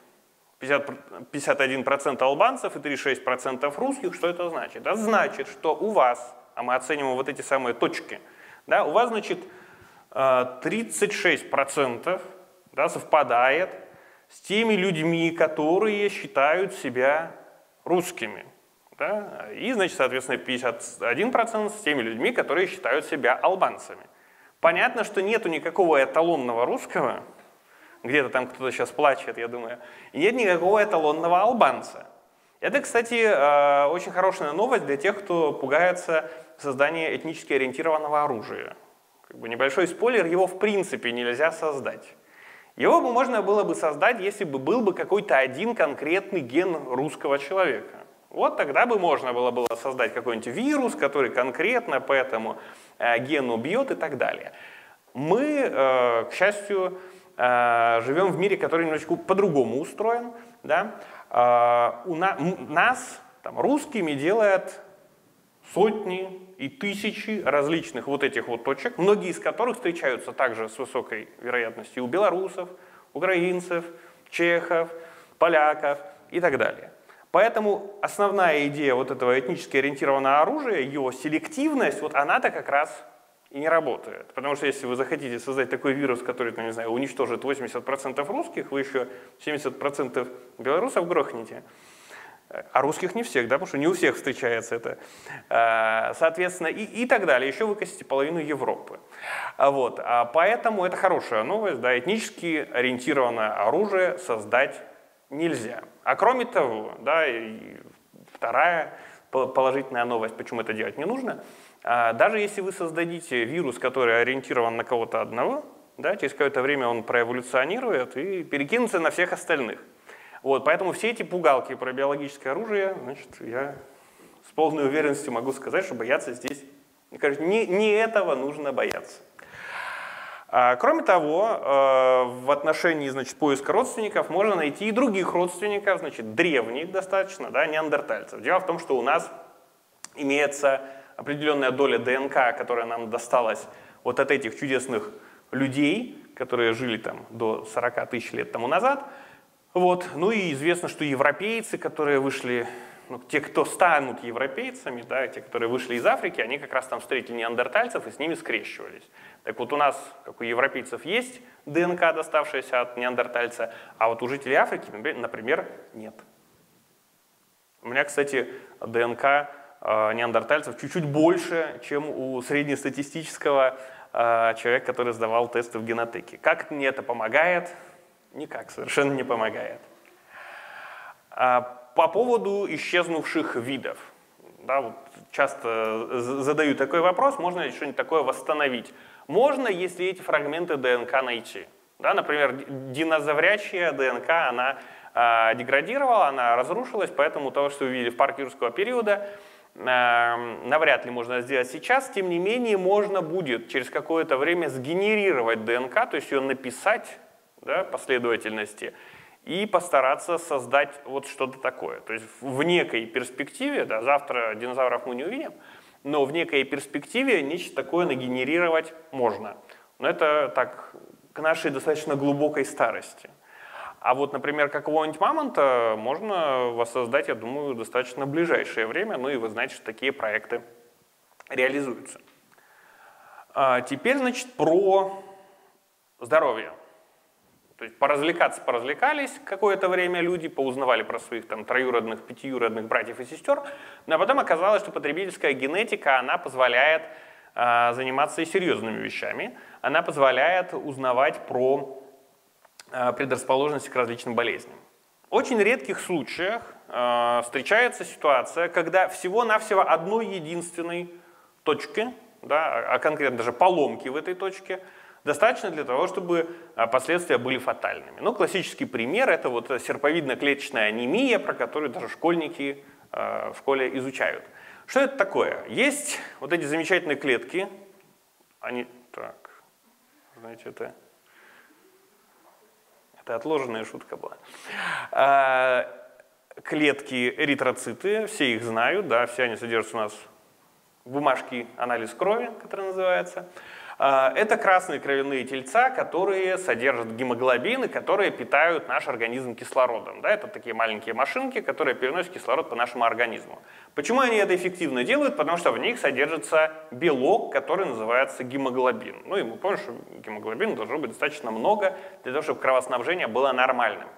пятьдесят один процент албанцев и тридцать шесть процентов русских, что это значит? Это значит, что у вас, а мы оцениваем вот эти самые точки, да, у вас, значит, тридцать шесть процентов, да, совпадает с теми людьми, которые считают себя русскими. Да? И, значит, соответственно, пятьдесят один процент с теми людьми, которые считают себя албанцами. Понятно, что нету никакого эталонного русского, где-то там кто-то сейчас плачет, я думаю, и нет никакого эталонного албанца. Это, кстати, очень хорошая новость для тех, кто пугается создания этнически ориентированного оружия. Как бы небольшой спойлер, его в принципе нельзя создать. Его бы можно было бы создать, если бы был бы какой-то один конкретный ген русского человека. Вот тогда бы можно было бы создать какой-нибудь вирус, который конкретно по этому гену бьет и так далее. Мы, к счастью, живем в мире, который немножечко по-другому устроен. Да? У нас, там, русскими, делают сотни и тысячи различных вот этих вот точек, многие из которых встречаются также с высокой вероятностью у белорусов, украинцев, чехов, поляков и так далее. Поэтому основная идея вот этого этнически ориентированного оружия, его селективность, вот она-то как раз и не работает. Потому что если вы захотите создать такой вирус, который, ну, не знаю, уничтожит восемьдесят процентов русских, вы еще семьдесят процентов белорусов грохнете. А русских не всех, да, потому что не у всех встречается это. Соответственно, и, и так далее. Еще выкосите половину Европы. Вот. А поэтому это хорошая новость, да, этнически ориентированное оружие создать нельзя. А кроме того, да, и вторая положительная новость, почему это делать не нужно, даже если вы создадите вирус, который ориентирован на кого-то одного, да, через какое-то время он проэволюционирует и перекинется на всех остальных. Вот, поэтому все эти пугалки про биологическое оружие, значит, я с полной уверенностью могу сказать, что бояться здесь, мне кажется, не, не этого нужно бояться. Кроме того, в отношении, значит, поиска родственников можно найти и других родственников, значит, древних достаточно, да, неандертальцев. Дело в том, что у нас имеется определенная доля дэ эн ка, которая нам досталась вот от этих чудесных людей, которые жили там до сорока тысяч лет тому назад. Вот. Ну и известно, что европейцы, которые вышли, ну, те, кто станут европейцами, да, те, которые вышли из Африки, они как раз там встретили неандертальцев и с ними скрещивались. Так вот у нас, как у европейцев, есть дэ эн ка, доставшаяся от неандертальца, а вот у жителей Африки, например, нет. У меня, кстати, дэ эн ка неандертальцев чуть-чуть больше, чем у среднестатистического человека, который сдавал тесты в Генотеке. Как мне это помогает? Никак, совершенно не помогает. По поводу исчезнувших видов. Да, вот часто задаю такой вопрос, можно ли что-нибудь такое восстановить. Можно, если эти фрагменты дэ эн ка найти. Да, например, динозаврячая дэ эн ка, она э, деградировала, она разрушилась, поэтому того, что вы видели в парке юрского периода, э, навряд ли можно сделать сейчас. Тем не менее, можно будет через какое-то время сгенерировать дэ эн ка, то есть ее написать, да, последовательности, и постараться создать вот что-то такое. То есть в некой перспективе, да, завтра динозавров мы не увидим, но в некой перспективе нечто такое нагенерировать можно. Но это так, к нашей достаточно глубокой старости. А вот, например, какого-нибудь мамонта можно воссоздать, я думаю, достаточно в ближайшее время. Ну и вы знаете, что такие проекты реализуются. А теперь, значит, про здоровье. То есть поразвлекаться поразвлекались какое-то время люди, поузнавали про своих там троюродных, пятиюродных братьев и сестер, но потом оказалось, что потребительская генетика, она позволяет э, заниматься и серьезными вещами, она позволяет узнавать про э, предрасположенности к различным болезням. В очень редких случаях э, встречается ситуация, когда всего-навсего одной единственной точки, да, а конкретно даже поломки в этой точке, достаточно для того, чтобы последствия были фатальными. Ну, классический пример – это вот серповидно-клеточная анемия, про которую даже школьники э, в школе изучают. Что это такое? Есть вот эти замечательные клетки. Они, так, знаете, это, это отложенная шутка была. Э, клетки эритроциты, все их знают, да, все они содержатся у нас в бумажке «Анализ крови», который называется. Это красные кровяные тельца, которые содержат гемоглобин и которые питают наш организм кислородом. Да, это такие маленькие машинки, которые переносят кислород по нашему организму. Почему они это эффективно делают? Потому что в них содержится белок, который называется гемоглобин. Ну и мы помним, что гемоглобина должно быть достаточно много для того, чтобы кровоснабжение было нормальным.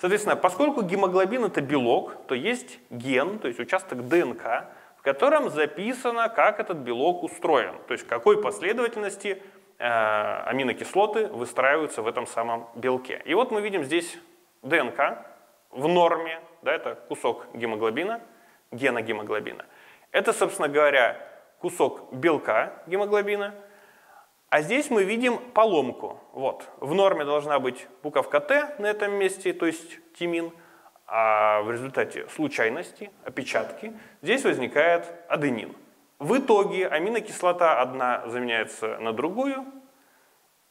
Соответственно, поскольку гемоглобин – это белок, то есть ген, то есть участок ДНК, в котором записано, как этот белок устроен, то есть в какой последовательности э, аминокислоты выстраиваются в этом самом белке. И вот мы видим здесь ДНК в норме, да, это кусок гемоглобина, гена гемоглобина. Это, собственно говоря, кусок белка гемоглобина, а здесь мы видим поломку. Вот. В норме должна быть буковка Т на этом месте, то есть тимин, а в результате случайности, опечатки, здесь возникает аденин. В итоге аминокислота одна заменяется на другую,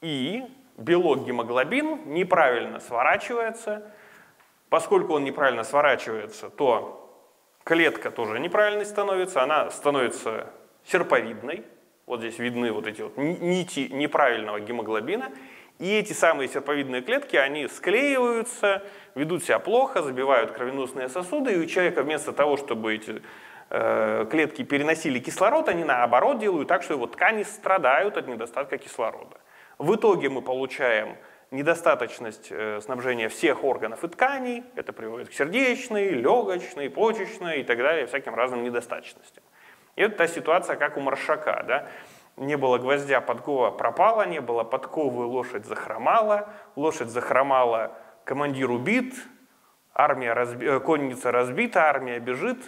и белок гемоглобин неправильно сворачивается. Поскольку он неправильно сворачивается, то клетка тоже неправильной становится, она становится серповидной. Вот здесь видны вот эти вот нити неправильного гемоглобина. И эти самые серповидные клетки, они склеиваются, ведут себя плохо, забивают кровеносные сосуды, и у человека вместо того, чтобы эти э, клетки переносили кислород, они наоборот делают так, что его ткани страдают от недостатка кислорода. В итоге мы получаем недостаточность э, снабжения всех органов и тканей, это приводит к сердечной, легочной, почечной и так далее, всяким разным недостаточностям. И это та ситуация, как у маршака, да? Не было гвоздя, подкова пропала, не было подковы, лошадь захромала, лошадь захромала, командир убит, армия разби... конница разбита, армия бежит,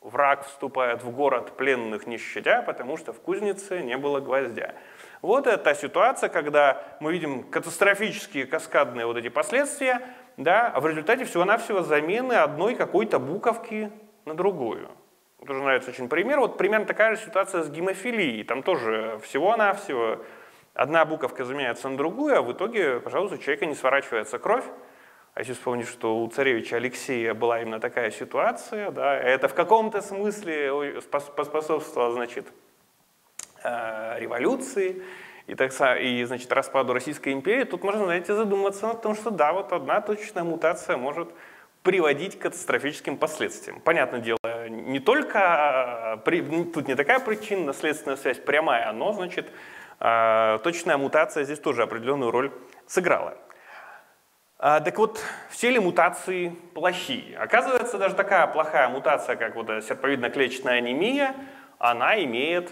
враг вступает в город, пленных не щадя, потому что в кузнице не было гвоздя. Вот это та ситуация, когда мы видим катастрофические каскадные вот эти последствия, да, а в результате всего-навсего замены одной какой-то буковки на другую. Тоже нравится очень пример. Вот примерно такая же ситуация с гемофилией. Там тоже всего-навсего одна буковка заменяется на другую, а в итоге, пожалуйста, у человека не сворачивается кровь. А если вспомнить, что у царевича Алексея была именно такая ситуация, да, это в каком-то смысле поспособствовало, значит, революции и, так, и, значит, распаду Российской империи. Тут можно, знаете, задуматься над тем, что да, вот одна точечная мутация может приводить к катастрофическим последствиям. Понятное дело, не только, тут не такая причина, наследственная связь прямая, но, значит, точная мутация здесь тоже определенную роль сыграла. Так вот, все ли мутации плохие? Оказывается, даже такая плохая мутация, как вот серповидно-клеточная анемия, она имеет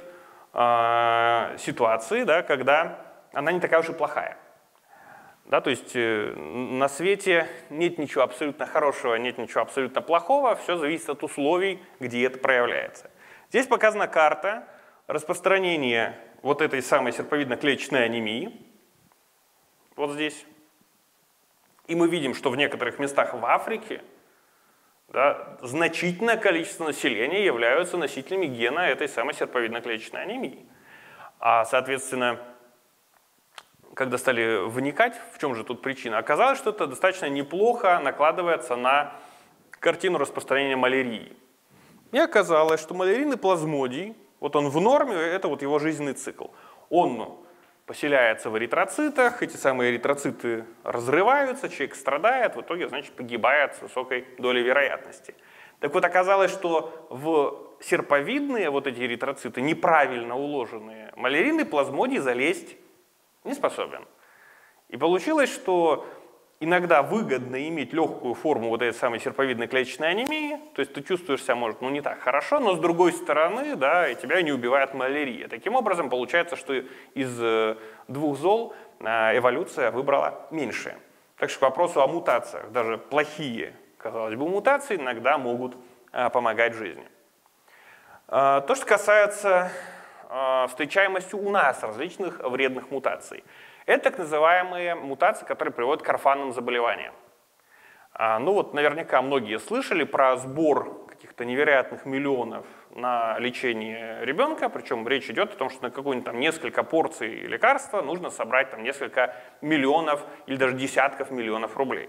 ситуации, да, когда она не такая уж и плохая. Да, то есть э, на свете нет ничего абсолютно хорошего, нет ничего абсолютно плохого, все зависит от условий, где это проявляется. Здесь показана карта распространения вот этой самой серповидно-клеточной анемии, вот здесь. И мы видим, что в некоторых местах в Африке, да, значительное количество населения являются носителями гена этой самой серповидно-клеточной анемии. А, соответственно, когда стали вникать, в чем же тут причина, оказалось, что это достаточно неплохо накладывается на картину распространения малярии. И оказалось, что малярийный плазмодий, вот он в норме, это вот его жизненный цикл. Он поселяется в эритроцитах, эти самые эритроциты разрываются, человек страдает, в итоге, значит, погибает с высокой долей вероятности. Так вот, оказалось, что в серповидные вот эти эритроциты, неправильно уложенные, малярийный плазмодий залезть не способен. И получилось, что иногда выгодно иметь легкую форму вот этой самой серповидной клеточной анемии, то есть ты чувствуешь себя, может, ну не так хорошо, но с другой стороны, да, и тебя не убивает малярия. Таким образом, получается, что из двух зол эволюция выбрала меньшее. Так что к вопросу о мутациях, даже плохие, казалось бы, мутации иногда могут помогать жизни. То, что касается встречаемости у нас различных вредных мутаций. Это так называемые мутации, которые приводят к орфанным заболеваниям. Ну вот наверняка многие слышали про сбор каких-то невероятных миллионов на лечение ребенка, причем речь идет о том, что на какую-нибудь там несколько порций лекарства нужно собрать там несколько миллионов или даже десятков миллионов рублей.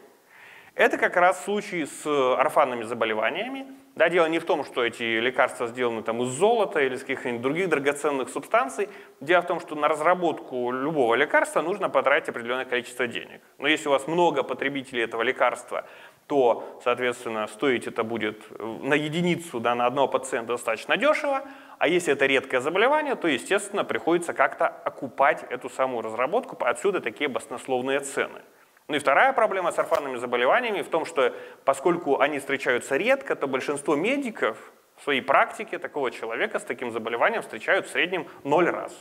Это как раз случай с орфанными заболеваниями. Да, дело не в том, что эти лекарства сделаны там из золота или из каких-нибудь других драгоценных субстанций. Дело в том, что на разработку любого лекарства нужно потратить определенное количество денег. Но если у вас много потребителей этого лекарства, то, соответственно, стоить это будет на единицу, да, на одного пациента достаточно дешево. А если это редкое заболевание, то, естественно, приходится как-то окупать эту самую разработку. Отсюда такие баснословные цены. Ну и вторая проблема с орфанными заболеваниями в том, что поскольку они встречаются редко, то большинство медиков в своей практике такого человека с таким заболеванием встречают в среднем ноль раз.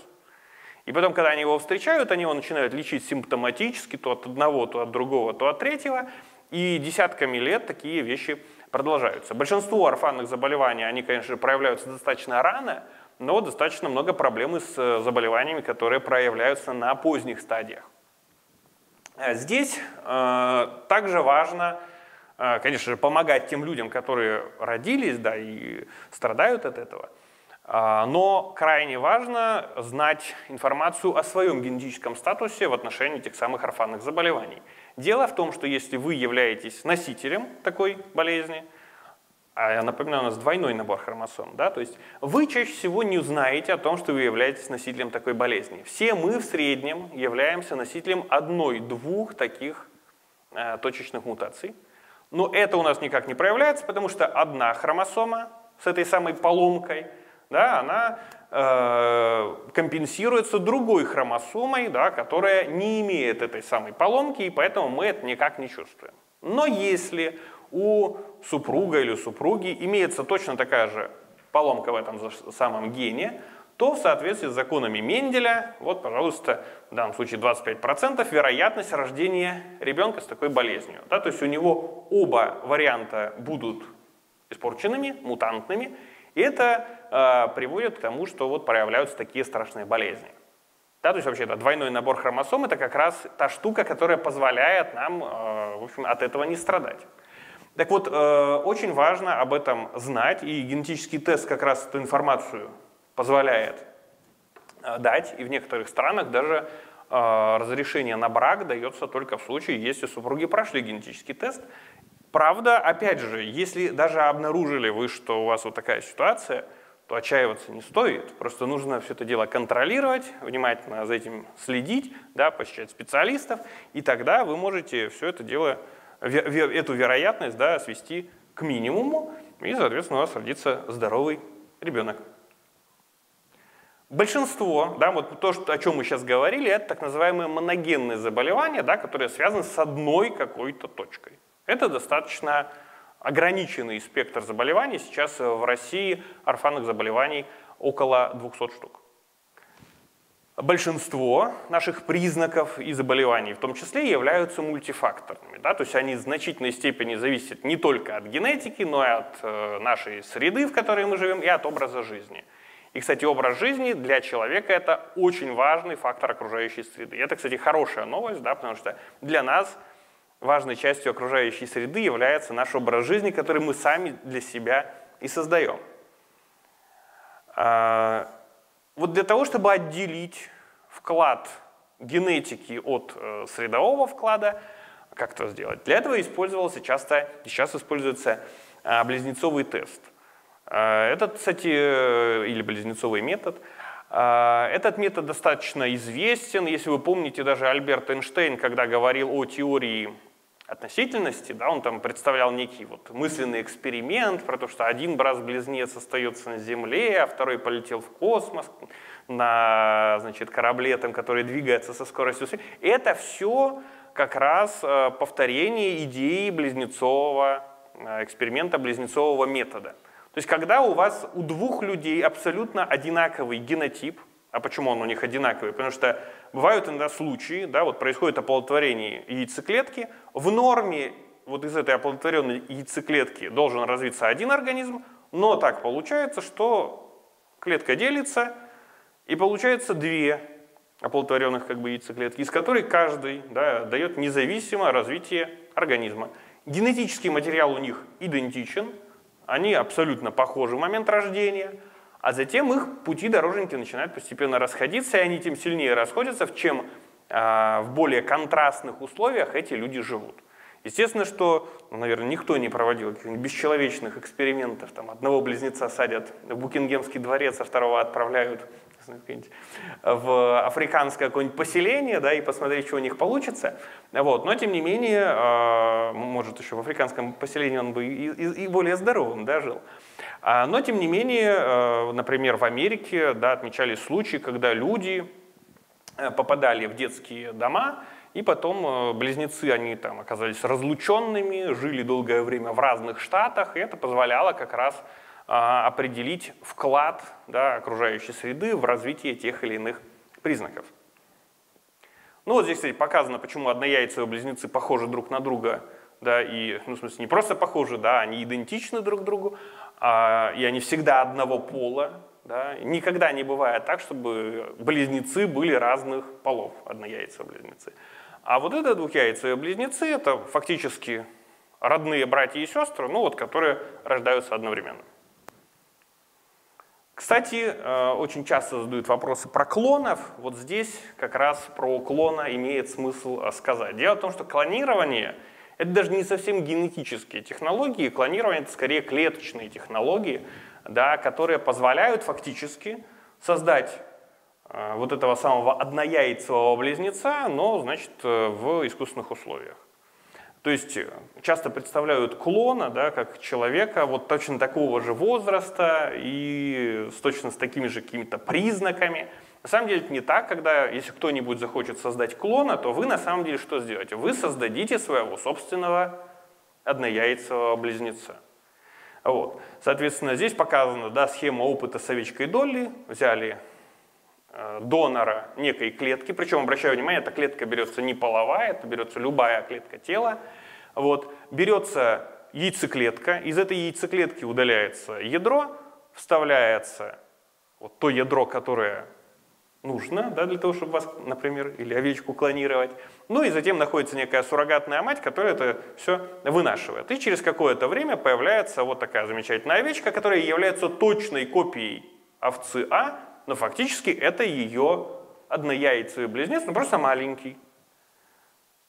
И потом, когда они его встречают, они его начинают лечить симптоматически, то от одного, то от другого, то от третьего, и десятками лет такие вещи продолжаются. Большинство орфанных заболеваний, они, конечно, проявляются достаточно рано, но достаточно много проблем с заболеваниями, которые проявляются на поздних стадиях. Здесь э, также важно, э, конечно же, помогать тем людям, которые родились, да, и страдают от этого, э, но крайне важно знать информацию о своем генетическом статусе в отношении тех самых орфанных заболеваний. Дело в том, что если вы являетесь носителем такой болезни, а я напоминаю, у нас двойной набор хромосом, да, то есть вы чаще всего не узнаете о том, что вы являетесь носителем такой болезни. Все мы в среднем являемся носителем одной-двух таких э, точечных мутаций. Но это у нас никак не проявляется, потому что одна хромосома с этой самой поломкой, да, она э, компенсируется другой хромосомой, да, которая не имеет этой самой поломки, и поэтому мы это никак не чувствуем. Но если у супруга или супруги имеется точно такая же поломка в этом самом гене, то в соответствии с законами Менделя, вот, пожалуйста, в данном случае двадцать пять процентов вероятность рождения ребенка с такой болезнью. Да, то есть у него оба варианта будут испорченными, мутантными, и это э, приводит к тому, что вот проявляются такие страшные болезни. Да, то есть вообще это двойной набор хромосом, это как раз та штука, которая позволяет нам э, в общем, от этого не страдать. Так вот, э, очень важно об этом знать, и генетический тест как раз эту информацию позволяет э, дать, и в некоторых странах даже э, разрешение на брак дается только в случае, если супруги прошли генетический тест. Правда, опять же, если даже обнаружили вы, что у вас вот такая ситуация, то отчаиваться не стоит, просто нужно все это дело контролировать, внимательно за этим следить, да, посещать специалистов, и тогда вы можете все это дело эту вероятность, да, свести к минимуму, и, соответственно, у вас родится здоровый ребенок. Большинство, да, вот то, что, о чем мы сейчас говорили, это так называемые моногенные заболевания, да, которые связаны с одной какой-то точкой. Это достаточно ограниченный спектр заболеваний. Сейчас в России орфанных заболеваний около двухсот штук. Большинство наших признаков и заболеваний в том числе являются мультифакторными. Да? То есть они в значительной степени зависят не только от генетики, но и от нашей среды, в которой мы живем, и от образа жизни. И, кстати, образ жизни для человека – это очень важный фактор окружающей среды. И это, кстати, хорошая новость, да? Потому что для нас важной частью окружающей среды является наш образ жизни, который мы сами для себя и создаем. Вот для того, чтобы отделить вклад генетики от средового вклада. Как это сделать? Для этого использовался часто, сейчас используется близнецовый тест. Этот, кстати, или близнецовый метод. Этот метод достаточно известен. Если вы помните, даже Альберт Эйнштейн, когда говорил о теории относительности, да, он там представлял некий вот мысленный эксперимент про то, что один брат-близнец остается на Земле, а второй полетел в космос на, значит, корабле, там, который двигается со скоростью света. Это все как раз повторение идеи близнецового эксперимента, близнецового метода. То есть, когда у вас у двух людей абсолютно одинаковый генотип, а почему он у них одинаковый? Потому что бывают иногда случаи, да, вот происходит оплодотворение яйцеклетки, в норме вот из этой оплодотворенной яйцеклетки должен развиться один организм, но так получается, что клетка делится, и получается две оплодотворенных как бы яйцеклетки, из которых каждый, да, дает независимое развитие организма. Генетический материал у них идентичен, они абсолютно похожи в момент рождения, а затем их пути дороженьки начинают постепенно расходиться, и они тем сильнее расходятся, чем э, в более контрастных условиях эти люди живут. Естественно, что, ну, наверное, никто не проводил каких-нибудь бесчеловечных экспериментов. Там одного близнеца садят в Букингемский дворец, а второго отправляют в африканское какое-нибудь поселение, да, и посмотреть, что у них получится. Вот. Но, тем не менее, может, еще в африканском поселении он бы и, и, и более здоровым, да, жил. Но, тем не менее, например, в Америке, да, отмечались случаи, когда люди попадали в детские дома, и потом близнецы, они там оказались разлученными, жили долгое время в разных штатах, и это позволяло как раз определить вклад, да, окружающей среды в развитие тех или иных признаков. Ну вот здесь, кстати, показано, почему однояйцевые близнецы похожи друг на друга, да, и, ну, в смысле, не просто похожи, да, они идентичны друг другу, а, и они всегда одного пола, да, никогда не бывает так, чтобы близнецы были разных полов, однояйцевые близнецы. А вот это двухяйцевые близнецы, это фактически родные братья и сестры, ну вот, которые рождаются одновременно. Кстати, очень часто задают вопросы про клонов. Вот здесь как раз про клона имеет смысл сказать. Дело в том, что клонирование – это даже не совсем генетические технологии, клонирование – это скорее клеточные технологии, да, которые позволяют фактически создать вот этого самого однояйцевого близнеца, но, значит, в искусственных условиях. То есть часто представляют клона, да, как человека вот точно такого же возраста и с точно с такими же какими-то признаками. На самом деле это не так, когда если кто-нибудь захочет создать клона, то вы на самом деле что сделаете? Вы создадите своего собственного однояйцевого близнеца. Вот. Соответственно, здесь показана, да, схема опыта с овечкой Долли. Взяли донора некой клетки, причем, обращаю внимание, эта клетка берется не половая, это берется любая клетка тела, вот, берется яйцеклетка, из этой яйцеклетки удаляется ядро, вставляется вот то ядро, которое нужно, да, для того, чтобы вас, например, или овечку клонировать, ну и затем находится некая суррогатная мать, которая это все вынашивает, и через какое-то время появляется вот такая замечательная овечка, которая является точной копией овцы А, но фактически это ее однояйцевый близнец, но просто маленький.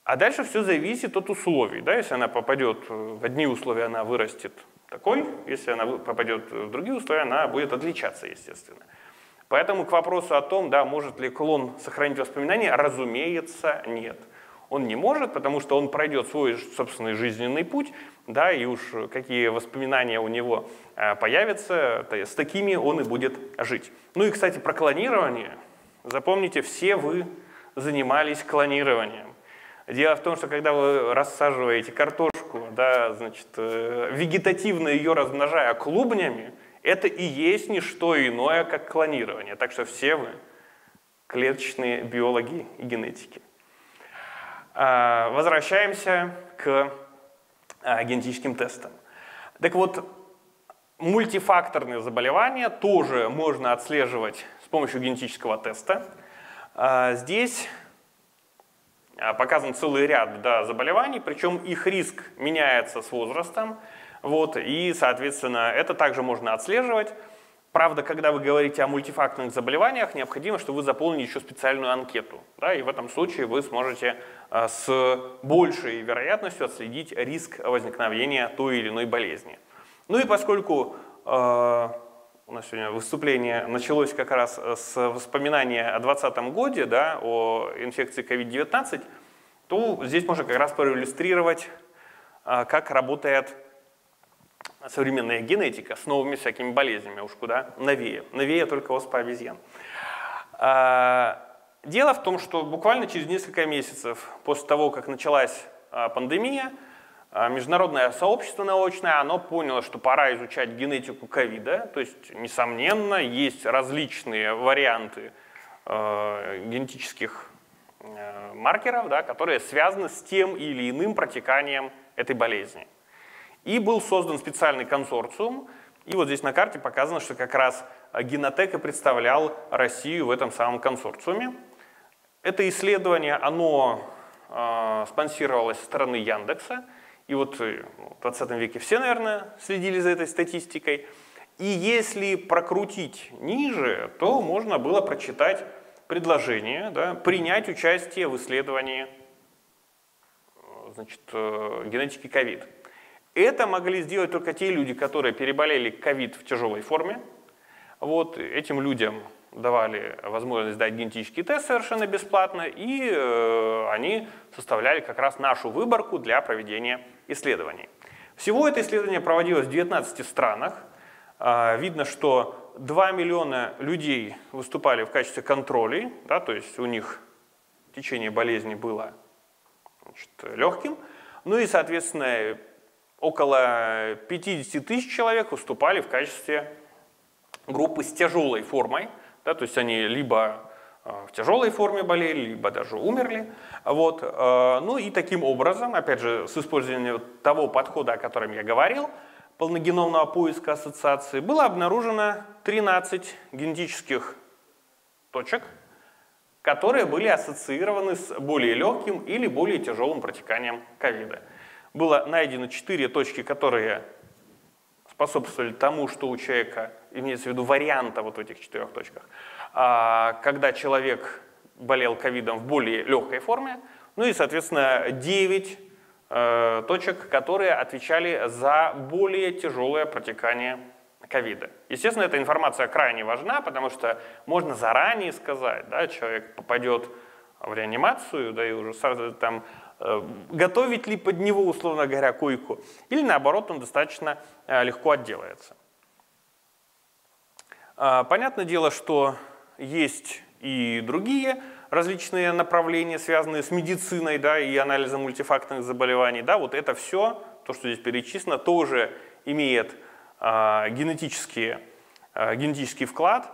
А дальше все зависит от условий. Да? Если она попадет в одни условия, она вырастет такой. Если она попадет в другие условия, она будет отличаться, естественно. Поэтому к вопросу о том, да, может ли клон сохранить воспоминания, разумеется, нет. Он не может, потому что он пройдет свой собственный жизненный путь, да, и уж какие воспоминания у него появятся, то с такими он и будет жить. Ну и, кстати, про клонирование. Запомните, все вы занимались клонированием. Дело в том, что когда вы рассаживаете картошку, да, значит, вегетативно ее размножая клубнями, это и есть не что иное, как клонирование. Так что все вы клеточные биологи и генетики. Возвращаемся к генетическим тестам. Так вот, мультифакторные заболевания тоже можно отслеживать с помощью генетического теста. Здесь показан целый ряд, да, заболеваний, причем их риск меняется с возрастом. Вот, и, соответственно, это также можно отслеживать. Правда, когда вы говорите о мультифактных заболеваниях, необходимо, чтобы вы заполнили еще специальную анкету. Да, и в этом случае вы сможете с большей вероятностью отследить риск возникновения той или иной болезни. Ну и поскольку э, у нас сегодня выступление началось как раз с воспоминания о двадцатом годе, да, о инфекции ковид девятнадцать, то здесь можно как раз проиллюстрировать, э, как работает современная генетика с новыми всякими болезнями, уж куда новее. Новее только оспа обезьян. Э, дело в том, что буквально через несколько месяцев после того, как началась э, пандемия, международное сообщество научное, оно поняло, что пора изучать генетику ковида, то есть, несомненно, есть различные варианты э, генетических э, маркеров, да, которые связаны с тем или иным протеканием этой болезни. И был создан специальный консорциум, и вот здесь на карте показано, что как раз Генотек и представлял Россию в этом самом консорциуме. Это исследование, оно э, спонсировалось со стороны Яндекса. И вот в двадцатом веке все, наверное, следили за этой статистикой. И если прокрутить ниже, то можно было прочитать предложение, да, принять участие в исследовании, значит, генетики ковид. Это могли сделать только те люди, которые переболели ковид в тяжелой форме. Вот этим людям давали возможность сдать генетический тест совершенно бесплатно, и э, они составляли как раз нашу выборку для проведения исследований. Всего это исследование проводилось в девятнадцати странах. Э, видно, что два миллиона людей выступали в качестве контролей, да, то есть у них течение болезни было, значит, легким, ну и, соответственно, около пятидесяти тысяч человек выступали в качестве группы с тяжелой формой. Да, то есть они либо в тяжелой форме болели, либо даже умерли. Вот. Ну и таким образом, опять же, с использованием того подхода, о котором я говорил, полногеномного поиска ассоциации, было обнаружено тринадцать генетических точек, которые были ассоциированы с более легким или более тяжелым протеканием ковида. Было найдено четыре точки, которые способствовали тому, что у человека, имеется в виду варианта вот в этих четырех точках, когда человек болел ковидом в более легкой форме, ну и, соответственно, девять точек, которые отвечали за более тяжелое протекание ковида. Естественно, эта информация крайне важна, потому что можно заранее сказать, да, человек попадет в реанимацию, да и уже сразу там... готовить ли под него, условно говоря, койку, или наоборот, он достаточно легко отделается. Понятное дело, что есть и другие различные направления, связанные с медициной, да, и анализом мультифактных заболеваний. Да, вот это все, то, что здесь перечислено, тоже имеет а, генетические, а, генетический вклад.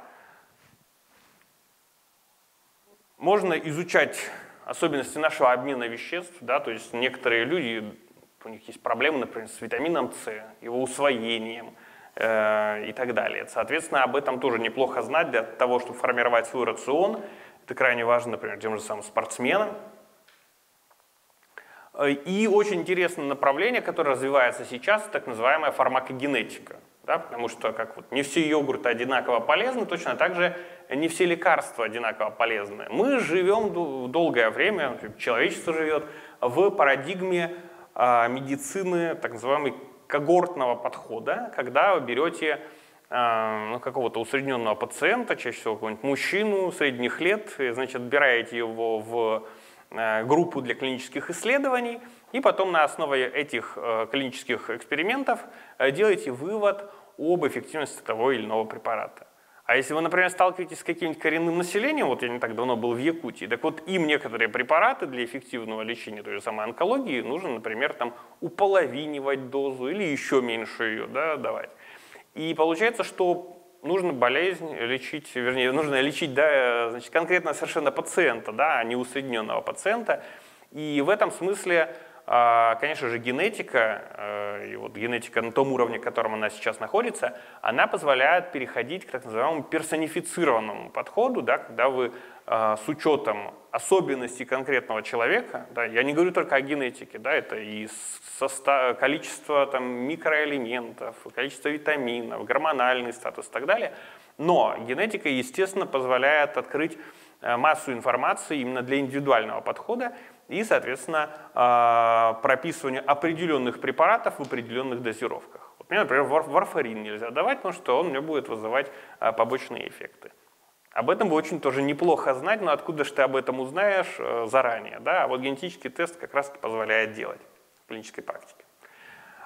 Можно изучать особенности нашего обмена веществ, да, то есть некоторые люди, у них есть проблемы, например, с витамином С, его усвоением э, и так далее. Соответственно, об этом тоже неплохо знать для того, чтобы формировать свой рацион. Это крайне важно, например, тем же самым спортсменам. И очень интересное направление, которое развивается сейчас, так называемая фармакогенетика. Да, потому что как вот, не все йогурты одинаково полезны, точно так же не все лекарства одинаково полезны. Мы живем долгое время, человечество живет в парадигме э, медицины так называемого когортного подхода, когда вы берете э, ну, какого-то усредненного пациента, чаще всего какого-нибудь мужчину средних лет, и, значит, отбираете его в э, группу для клинических исследований, и потом на основе этих клинических экспериментов делаете вывод об эффективности того или иного препарата. А если вы, например, сталкиваетесь с каким-нибудь коренным населением, вот я не так давно был в Якутии, так вот им некоторые препараты для эффективного лечения той же самой онкологии нужно, например, там, уполовинивать дозу или еще меньше ее, да, давать. И получается, что нужно болезнь лечить, вернее, нужно лечить, да, значит, конкретно совершенно пациента, да, а не усредненного пациента. И в этом смысле... Конечно же, генетика, и вот генетика на том уровне, на котором она сейчас находится, она позволяет переходить к так называемому персонифицированному подходу, да, когда вы с учетом особенностей конкретного человека, да, я не говорю только о генетике, да, это и состав, количество там, микроэлементов, количество витаминов, гормональный статус и так далее, но генетика, естественно, позволяет открыть массу информации именно для индивидуального подхода и, соответственно, прописывание определенных препаратов в определенных дозировках. Вот мне, например, варфарин нельзя давать, потому что он мне будет вызывать побочные эффекты. Об этом бы очень тоже неплохо знать, но откуда же ты об этом узнаешь заранее, да? А вот генетический тест как раз-таки позволяет делать в клинической практике.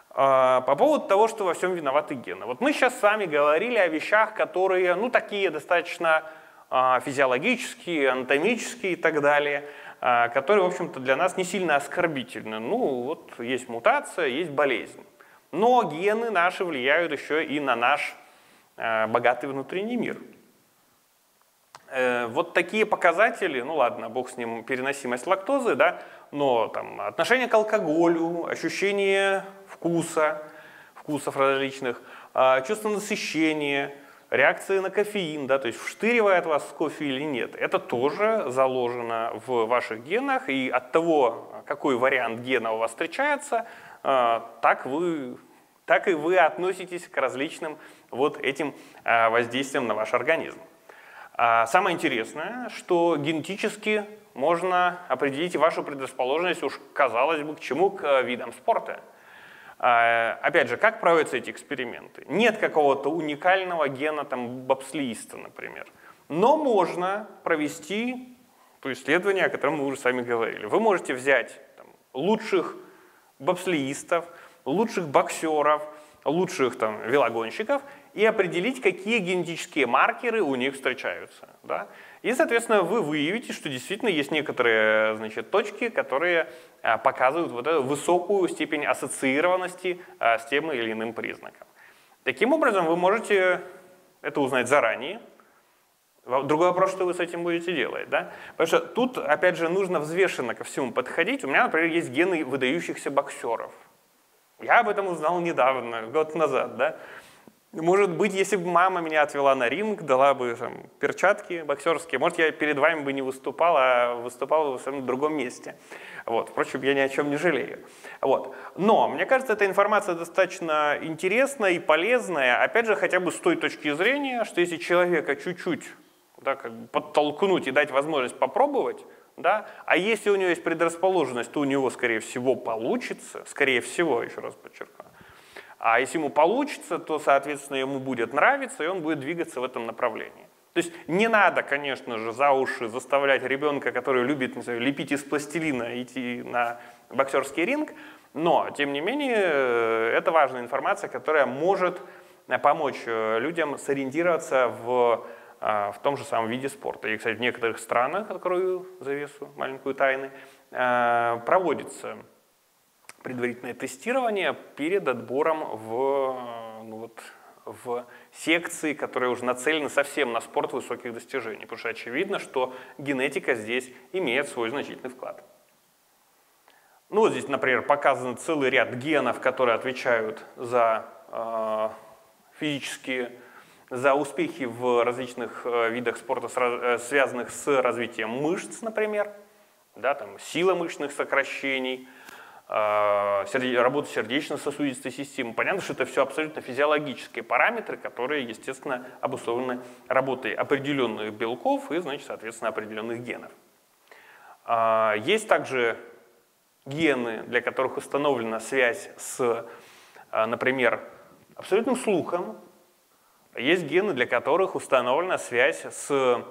По поводу того, что во всем виноваты гены. Вот мы сейчас с вами говорили о вещах, которые, ну, такие достаточно физиологические, анатомические и так далее, которые, в общем-то, для нас не сильно оскорбительны. Ну, вот есть мутация, есть болезнь. Но гены наши влияют еще и на наш богатый внутренний мир. Вот такие показатели, ну ладно, бог с ним, переносимость лактозы, да, но там отношение к алкоголю, ощущение вкуса, вкусов различных, чувство насыщения, реакции на кофеин, да, то есть вштыривает вас кофе или нет, это тоже заложено в ваших генах, и от того, какой вариант гена у вас встречается, так вы, так и вы относитесь к различным вот этим воздействиям на ваш организм. Самое интересное, что генетически можно определить вашу предрасположенность, уж казалось бы, к чему, к видам спорта. Опять же, как проводятся эти эксперименты? Нет какого-то уникального гена там, бобслеиста, например. Но можно провести то исследование, о котором мы уже с вами говорили. Вы можете взять там, лучших бобслеистов, лучших боксеров, лучших там, велогонщиков и определить, какие генетические маркеры у них встречаются. Да? И, соответственно, вы выявите, что действительно есть некоторые, значит, точки, которые показывают вот эту высокую степень ассоциированности с тем или иным признаком. Таким образом, вы можете это узнать заранее. Другой вопрос, что вы с этим будете делать. Да? Потому что тут, опять же, нужно взвешенно ко всему подходить. У меня, например, есть гены выдающихся боксеров. Я об этом узнал недавно, год назад, да. Может быть, если бы мама меня отвела на ринг, дала бы там, перчатки боксерские, может, я перед вами бы не выступал, а выступал бы в самом другом месте. Вот. Впрочем, я ни о чем не жалею. Вот. Но, мне кажется, эта информация достаточно интересная и полезная, опять же, хотя бы с той точки зрения, что если человека чуть-чуть, да, как бы подтолкнуть и дать возможность попробовать, да, а если у него есть предрасположенность, то у него, скорее всего, получится, скорее всего, еще раз подчеркну, а если ему получится, то, соответственно, ему будет нравиться, и он будет двигаться в этом направлении. То есть не надо, конечно же, за уши заставлять ребенка, который любит, не знаю, лепить из пластилина, идти на боксерский ринг, но, тем не менее, это важная информация, которая может помочь людям сориентироваться в, в том же самом виде спорта. И, кстати, в некоторых странах, открою завесу, маленькую тайны, проводится предварительное тестирование перед отбором в, ну вот, в секции, которые уже нацелены совсем на спорт высоких достижений. Потому что очевидно, что генетика здесь имеет свой значительный вклад. Ну вот здесь, например, показан целый ряд генов, которые отвечают за э, физические, за успехи в различных э, видах спорта, с, э, связанных с развитием мышц, например, да, там, сила мышечных сокращений, работу сердечно-сосудистой системы. Понятно, что это все абсолютно физиологические параметры, которые, естественно, обусловлены работой определенных белков и, значит, соответственно, определенных генов. Есть также гены, для которых установлена связь с, например, абсолютным слухом. Есть гены, для которых установлена связь с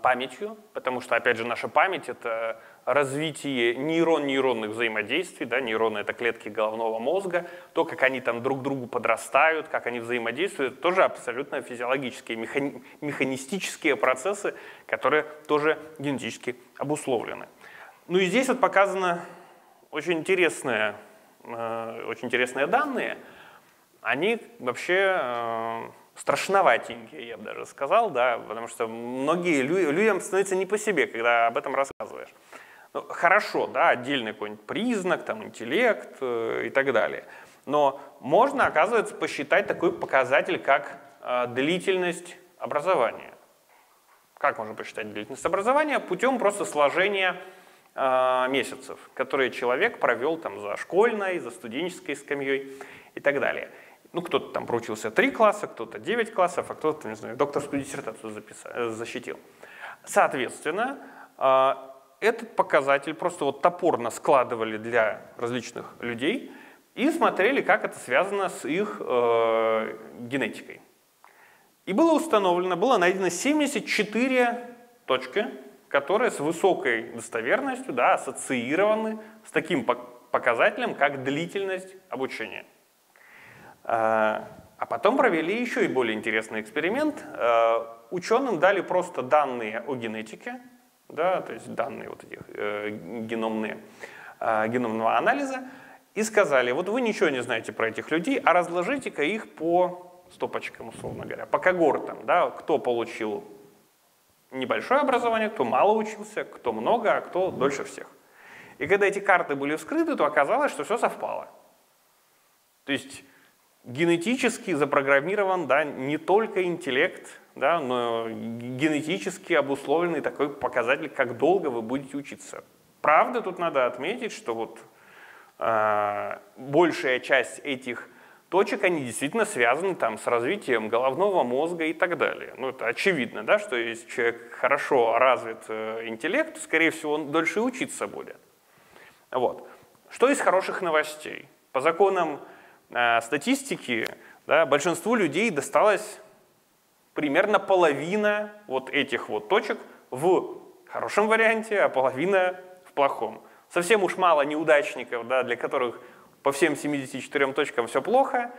памятью, потому что, опять же, наша память — это развитие нейрон-нейронных взаимодействий, да, нейроны — это клетки головного мозга, то, как они там друг другу подрастают, как они взаимодействуют, это тоже абсолютно физиологические, механи- механистические процессы, которые тоже генетически обусловлены. Ну и здесь вот показаны очень интересные, э, очень интересные данные, они вообще... Э, страшноватенькие, я бы даже сказал, да, потому что многие люди, людям становится не по себе, когда об этом рассказываешь. Ну, хорошо, да, отдельный какой-нибудь признак, там, интеллект э, и так далее. Но можно, оказывается, посчитать такой показатель, как э, длительность образования. Как можно посчитать длительность образования? Путем просто сложения э, месяцев, которые человек провел там, за школьной, за студенческой скамьей и так далее. Ну, кто-то там проучился три класса, кто-то девять классов, а кто-то, не знаю, докторскую диссертацию записал, защитил. Соответственно, э, этот показатель просто вот топорно складывали для различных людей и смотрели, как это связано с их э, генетикой. И было установлено, было найдено семьдесят четыре точки, которые с высокой достоверностью, да, ассоциированы с таким показателем, как длительность обучения. А потом провели еще и более интересный эксперимент. Ученым дали просто данные о генетике, да, то есть данные вот этих геномные, геномного анализа, и сказали, вот вы ничего не знаете про этих людей, а разложите-ка их по... стопочкам, условно говоря, по когортам, да, кто получил небольшое образование, кто мало учился, кто много, а кто дольше всех. И когда эти карты были вскрыты, то оказалось, что все совпало. То есть генетически запрограммирован, да, не только интеллект, да, но генетически обусловленный такой показатель, как долго вы будете учиться. Правда, тут надо отметить, что вот, э, большая часть этих точек, они действительно связаны там, с развитием головного мозга и так далее. Ну, это очевидно, да, что если человек хорошо развит э, интеллект, то, скорее всего, он дольше учиться будет. Вот. Что из хороших новостей? По законам э, статистики, да, большинству людей досталась примерно половина вот этих вот точек в хорошем варианте, а половина в плохом. Совсем уж мало неудачников, да, для которых... по всем семидесяти четырем точкам все плохо,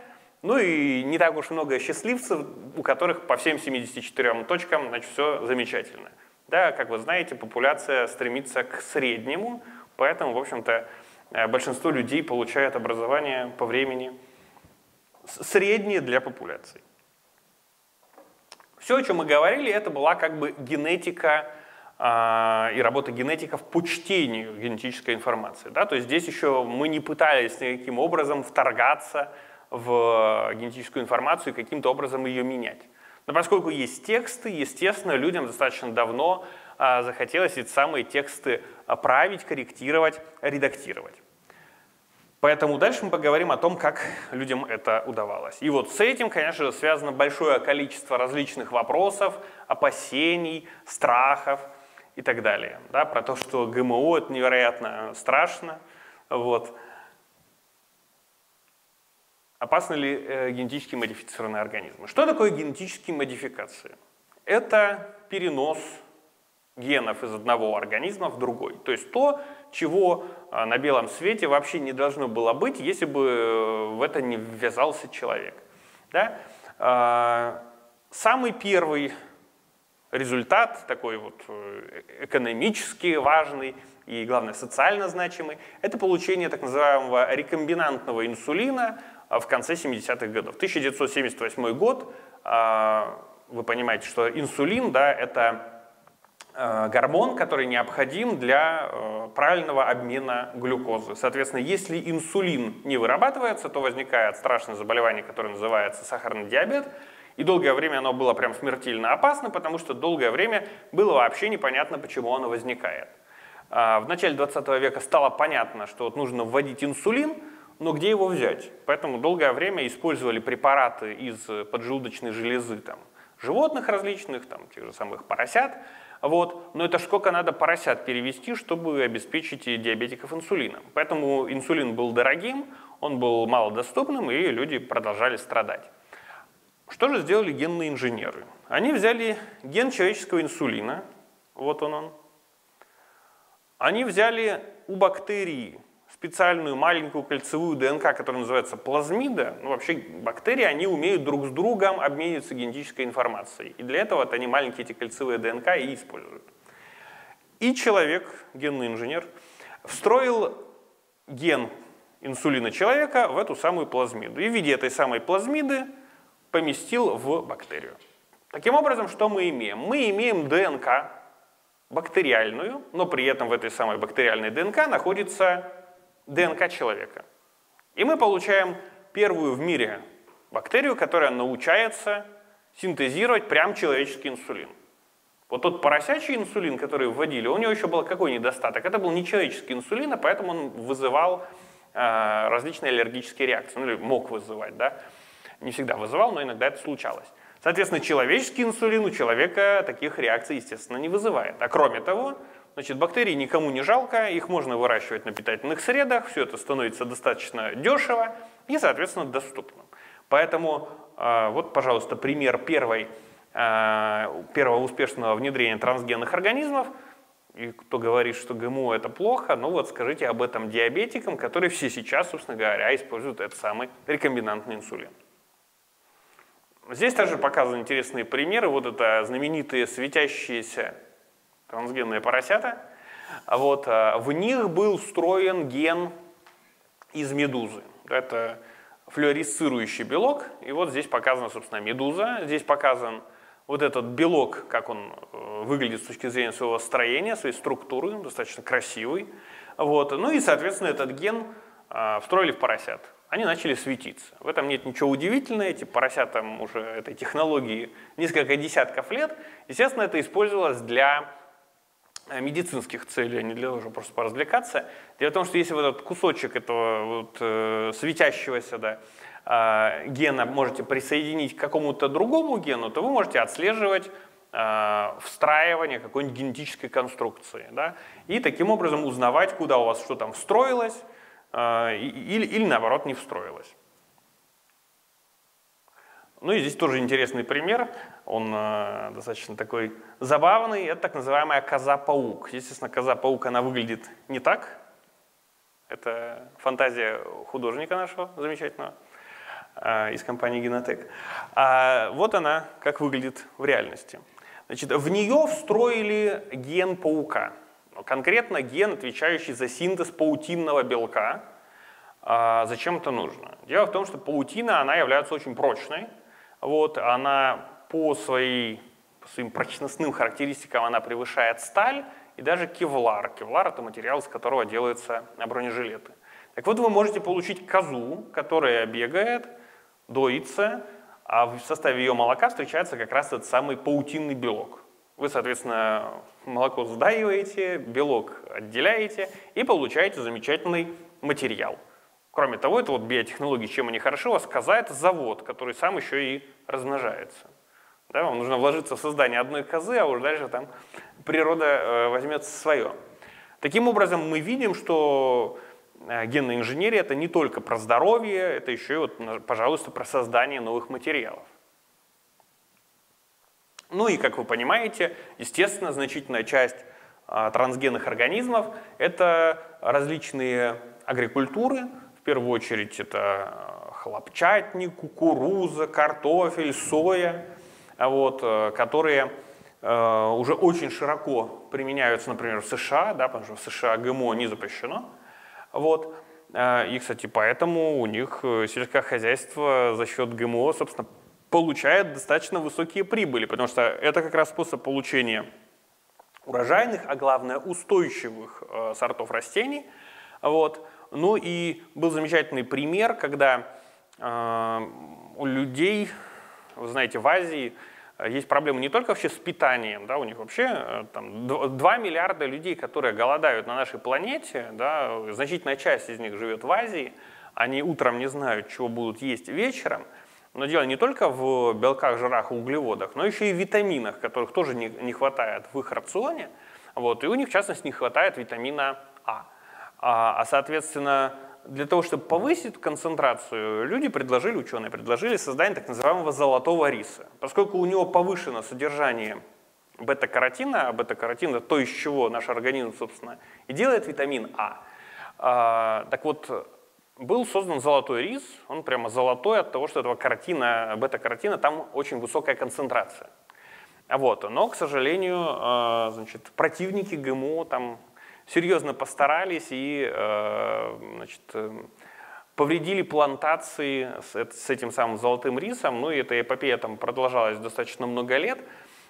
ну и не так уж много счастливцев, у которых по всем семидесяти четырем точкам, значит, все замечательно. Да, как вы знаете, популяция стремится к среднему, поэтому, в общем-то, большинство людей получает образование по времени среднее для популяции. Все, о чем мы говорили, это была как бы генетика и работа генетиков по чтению генетической информации. Да? То есть здесь еще мы не пытались никаким образом вторгаться в генетическую информацию и каким-то образом ее менять. Но поскольку есть тексты, естественно, людям достаточно давно а, захотелось эти самые тексты править, корректировать, редактировать. Поэтому дальше мы поговорим о том, как людям это удавалось. И вот с этим, конечно же, связано большое количество различных вопросов, опасений, страхов и так далее, да, про то, что ГМО – это невероятно страшно. Вот. Опасны ли э, генетически модифицированные организмы? Что такое генетические модификации? Это перенос генов из одного организма в другой. То есть то, чего э, на белом свете вообще не должно было быть, если бы в это не ввязался человек. Да? Э, самый первый... результат, такой вот экономически важный и, главное, социально значимый, это получение так называемого рекомбинантного инсулина в конце семидесятых годов. тысяча девятьсот семьдесят восьмой год, вы понимаете, что инсулин, да, это гормон, который необходим для правильного обмена глюкозы. Соответственно, если инсулин не вырабатывается, то возникает страшное заболевание, которое называется сахарный диабет. И долгое время оно было прям смертельно опасно, потому что долгое время было вообще непонятно, почему оно возникает. В начале двадцатого века стало понятно, что вот нужно вводить инсулин, но где его взять? Поэтому долгое время использовали препараты из поджелудочной железы там, животных различных, там, тех же самых поросят. Вот. Но это сколько надо поросят перевести, чтобы обеспечить диабетиков инсулином. Поэтому инсулин был дорогим, он был малодоступным, и люди продолжали страдать. Что же сделали генные инженеры? Они взяли ген человеческого инсулина, вот он он, они взяли у бактерии специальную маленькую кольцевую ДНК, которая называется плазмида. Ну, вообще бактерии, они умеют друг с другом обмениваться генетической информацией. И для этого вот, они маленькие эти кольцевые ДНК и используют. И человек, генный инженер, встроил ген инсулина человека в эту самую плазмиду. И в виде этой самой плазмиды поместил в бактерию. Таким образом, что мы имеем? Мы имеем ДНК бактериальную, но при этом в этой самой бактериальной ДНК находится ДНК человека. И мы получаем первую в мире бактерию, которая научается синтезировать прям человеческий инсулин. Вот тот поросячий инсулин, который вводили, у него еще был какой недостаток? Это был нечеловеческий инсулин, а поэтому он вызывал э, различные аллергические реакции. Ну, или мог вызывать, да? Не всегда вызывал, но иногда это случалось. Соответственно, человеческий инсулин у человека таких реакций, естественно, не вызывает. А кроме того, значит, бактерии никому не жалко, их можно выращивать на питательных средах, все это становится достаточно дешево и, соответственно, доступным. Поэтому э, вот, пожалуйста, пример первой, э, первого успешного внедрения трансгенных организмов. И кто говорит, что ГМО это плохо, ну вот скажите об этом диабетикам, которые все сейчас, собственно говоря, используют этот самый рекомбинантный инсулин. Здесь также показаны интересные примеры. Вот это знаменитые светящиеся трансгенные поросята. Вот, в них был встроен ген из медузы. Это флюоресцирующий белок. И вот здесь показана, собственно, медуза. Здесь показан вот этот белок, как он выглядит с точки зрения своего строения, своей структуры. Достаточно красивый. Вот. Ну и, соответственно, этот ген встроили в поросят. Они начали светиться. В этом нет ничего удивительного, эти поросятам уже этой технологии несколько десятков лет. Естественно, это использовалось для медицинских целей, а не для того, чтобы просто поразвлекаться. Дело в том, что если вы этот кусочек этого вот, э, светящегося да, э, гена можете присоединить к какому-то другому гену, то вы можете отслеживать э, встраивание какой-нибудь генетической конструкции. Да, и таким образом узнавать, куда у вас что там встроилось, Или, или наоборот не встроилась. Ну и здесь тоже интересный пример, он достаточно такой забавный, это так называемая коза-паук. Естественно, коза-паук, она выглядит не так, это фантазия художника нашего замечательного из компании Генотек. А вот она, как выглядит в реальности. Значит, в нее встроили ген паука. Конкретно ген, отвечающий за синтез паутинного белка. А зачем это нужно? Дело в том, что паутина, она является очень прочной. Вот, она по, своей, по своим прочностным характеристикам она превышает сталь и даже кевлар. Кевлар – это материал, из которого делаются бронежилеты. Так вот, вы можете получить козу, которая бегает, доится, а в составе ее молока встречается как раз этот самый паутинный белок. Вы, соответственно, молоко сдаиваете, белок отделяете и получаете замечательный материал. Кроме того, это вот биотехнологии, чем они хороши, у вас коза – это завод, который сам еще и размножается. Да, вам нужно вложиться в создание одной козы, а уже дальше там природа возьмет свое. Таким образом, мы видим, что генная инженерия – это не только про здоровье, это еще и, вот, пожалуйста, про создание новых материалов. Ну и, как вы понимаете, естественно, значительная часть а, трансгенных организмов – это различные агрикультуры, в первую очередь это хлопчатник, кукуруза, картофель, соя, вот, которые а, уже очень широко применяются, например, в США, да, потому что в США ГМО не запрещено. Вот. И, кстати, поэтому у них сельское хозяйство за счет ГМО, собственно, получает достаточно высокие прибыли, потому что это как раз способ получения урожайных, а главное устойчивых э, сортов растений. Вот. Ну и был замечательный пример, когда э, у людей, вы знаете, в Азии есть проблемы не только вообще с питанием, да, у них вообще там, два миллиарда людей, которые голодают на нашей планете, да, значительная часть из них живет в Азии, они утром не знают, чего будут есть вечером. Но дело не только в белках, жирах и углеводах, но еще и в витаминах, которых тоже не, не хватает в их рационе. Вот, и у них, в частности, не хватает витамина А. А, а соответственно, для того, чтобы повысить концентрацию, люди предложили, ученые предложили создание так называемого золотого риса. Поскольку у него повышено содержание бета-каротина, а бета-каротин – это то, из чего наш организм, собственно, и делает витамин А. А так вот, был создан золотой рис, он прямо золотой от того, что этого каротина, бета-каротина, там очень высокая концентрация. Вот. Но, к сожалению, значит, противники ГМО там серьезно постарались и значит, повредили плантации с этим самым золотым рисом. Ну и эта эпопея там продолжалась достаточно много лет.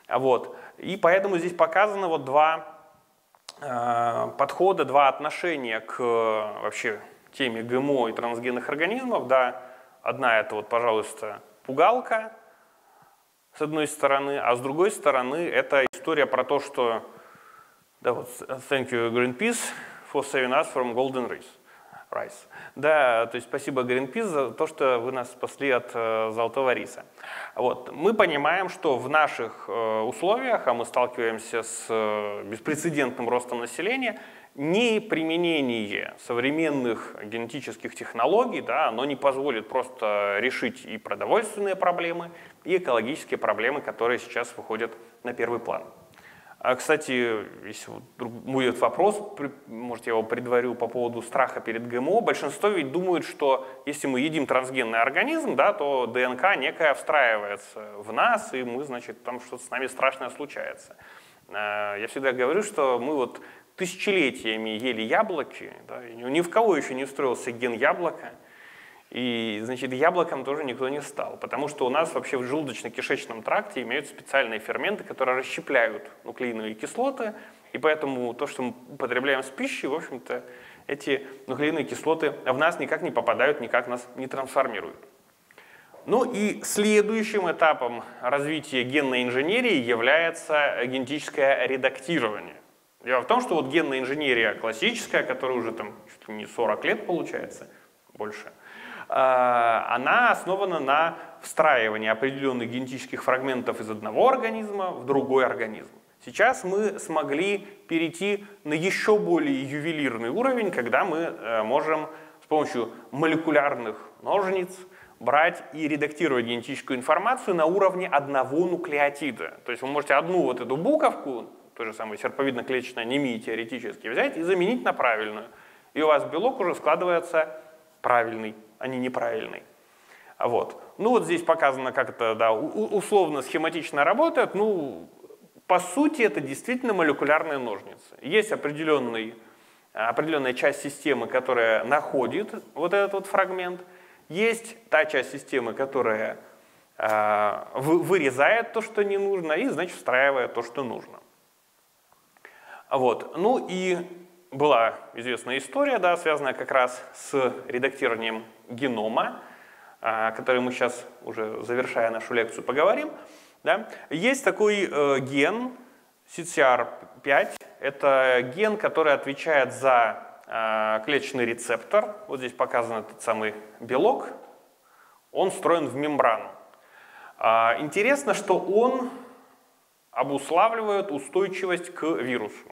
Вот. И поэтому здесь показано вот два подхода, два отношения к вообще теме ГМО и трансгенных организмов, да, одна это вот, пожалуйста, пугалка с одной стороны, а с другой стороны это история про то, что да, вот, thank you, Greenpeace, for saving us from golden rice. Да, то есть спасибо, Greenpeace, за то, что вы нас спасли от э, золотого риса. Вот. Мы понимаем, что в наших э, условиях, а мы сталкиваемся с э, беспрецедентным ростом населения, неприменение современных генетических технологий, да, оно не позволит просто решить и продовольственные проблемы, и экологические проблемы, которые сейчас выходят на первый план. А, кстати, если будет вопрос, может, я его предварю по поводу страха перед ГМО. Большинство ведь думают, что если мы едим трансгенный организм, да, то ДНК некая встраивается в нас, и мы, значит, там что-то с нами страшное случается. Я всегда говорю, что мы вот тысячелетиями ели яблоки, да, и ни в кого еще не встроился ген яблока, и, значит, яблоком тоже никто не стал, потому что у нас вообще в желудочно-кишечном тракте имеются специальные ферменты, которые расщепляют нуклеиновые кислоты, и поэтому то, что мы употребляем с пищей, в общем-то, эти нуклеиновые кислоты в нас никак не попадают, никак нас не трансформируют. Ну и следующим этапом развития генной инженерии является генетическое редактирование. Дело в том, что вот генная инженерия классическая, которая уже там чуть ли не сорок лет получается, больше, она основана на встраивании определенных генетических фрагментов из одного организма в другой организм. Сейчас мы смогли перейти на еще более ювелирный уровень, когда мы можем с помощью молекулярных ножниц брать и редактировать генетическую информацию на уровне одного нуклеотида. То есть вы можете одну вот эту буковку, той же самой серповидно-клеточной анемии теоретически, взять и заменить на правильную. И у вас белок уже складывается правильный, а не неправильный. Вот. Ну вот здесь показано, как это да, условно-схематично работает. Ну, по сути, это действительно молекулярные ножницы. Есть определенный, определенная часть системы, которая находит вот этот вот фрагмент. Есть та часть системы, которая э, вырезает то, что не нужно, и, значит, встраивает то, что нужно. Вот. Ну и была известная история, да, связанная как раз с редактированием генома, о которой мы сейчас, уже завершая нашу лекцию, поговорим. Да. Есть такой э, ген си си ар пять, это ген, который отвечает за э, клеточный рецептор. Вот здесь показан этот самый белок, он встроен в мембрану. Э, интересно, что он обуславливает устойчивость к вирусу.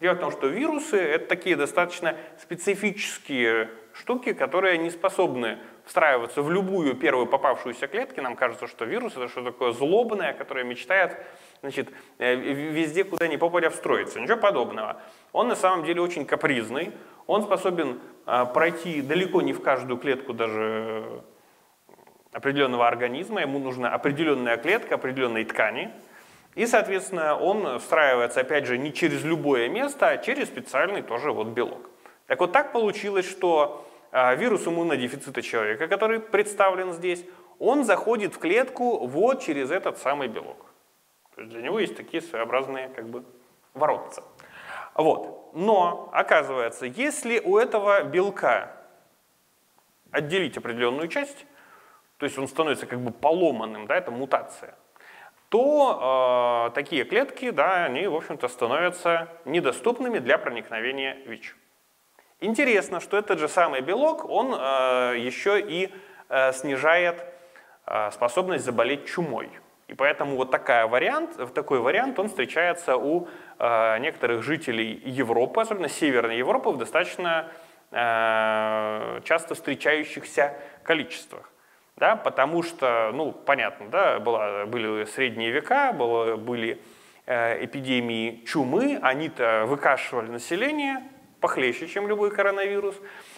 Дело в том, что вирусы — это такие достаточно специфические штуки, которые не способны встраиваться в любую первую попавшуюся клетку. Нам кажется, что вирус — это что-то такое злобное, которое мечтает, значит, везде, куда ни попадя, встроиться. Ничего подобного. Он на самом деле очень капризный. Он способен пройти далеко не в каждую клетку даже определенного организма. Ему нужна определенная клетка, определенные ткани. И, соответственно, он встраивается, опять же, не через любое место, а через специальный тоже вот белок. Так вот, так получилось, что вирус иммунодефицита человека, который представлен здесь, он заходит в клетку вот через этот самый белок. То есть для него есть такие своеобразные как бы воротца. Вот. Но, оказывается, если у этого белка отделить определенную часть, то есть он становится как бы поломанным, да, это мутация, то э, такие клетки, да, они, в общем-то, становятся недоступными для проникновения ВИЧ. Интересно, что этот же самый белок, он э, еще и э, снижает э, способность заболеть чумой. И поэтому вот такая вариант, такой вариант, он встречается у э, некоторых жителей Европы, особенно Северной Европы, в достаточно э, часто встречающихся количествах. Да, потому что, ну, понятно, да, была, были средние века, было, были э, эпидемии чумы, они-то выкашивали население похлеще, чем любой коронавирус.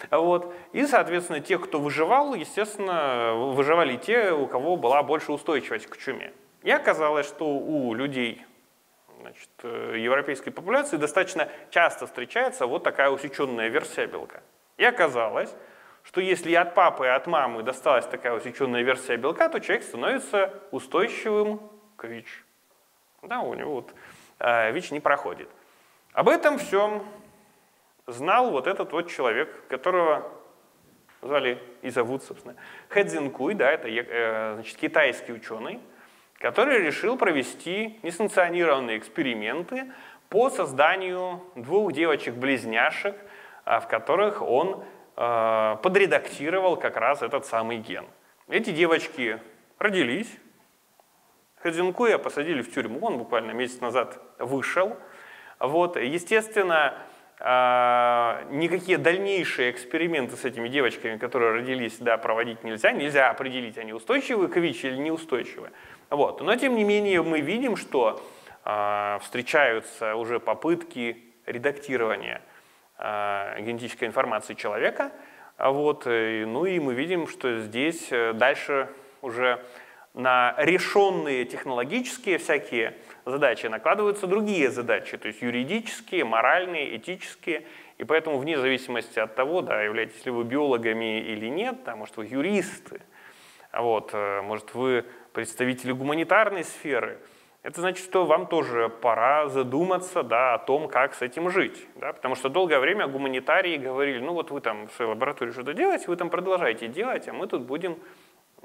Вот. И, соответственно, те, кто выживал, естественно, выживали те, у кого была больше устойчивость к чуме. И оказалось, что у людей, значит, европейской популяции достаточно часто встречается вот такая усеченная версия белка. И оказалось, что если от папы и от мамы досталась такая усеченная версия белка, то человек становится устойчивым к ВИЧ. Да, у него вот, э, ВИЧ не проходит. Об этом всем знал вот этот вот человек, которого звали и зовут, собственно, Хэ Цзин Куй, да, это э, значит, китайский ученый, который решил провести несанкционированные эксперименты по созданию двух девочек-близняшек, в которых он э, подредактировал как раз этот самый ген. Эти девочки родились, Хэ Цзин Куя посадили в тюрьму, он буквально месяц назад вышел. Вот. Естественно, э, никакие дальнейшие эксперименты с этими девочками, которые родились, да, проводить нельзя, нельзя определить, они устойчивы к ВИЧ или неустойчивы. Вот. Но тем не менее мы видим, что э, встречаются уже попытки редактирования генетической информации человека. Вот. Ну и мы видим, что здесь дальше уже на решенные технологические всякие задачи накладываются другие задачи, то есть юридические, моральные, этические. И поэтому вне зависимости от того, да, являетесь ли вы биологами или нет, да, может вы юристы, вот, может вы представители гуманитарной сферы, это значит, что вам тоже пора задуматься, да, о том, как с этим жить. Да? Потому что долгое время гуманитарии говорили, ну вот вы там в своей лаборатории что-то делаете, вы там продолжаете делать, а мы тут будем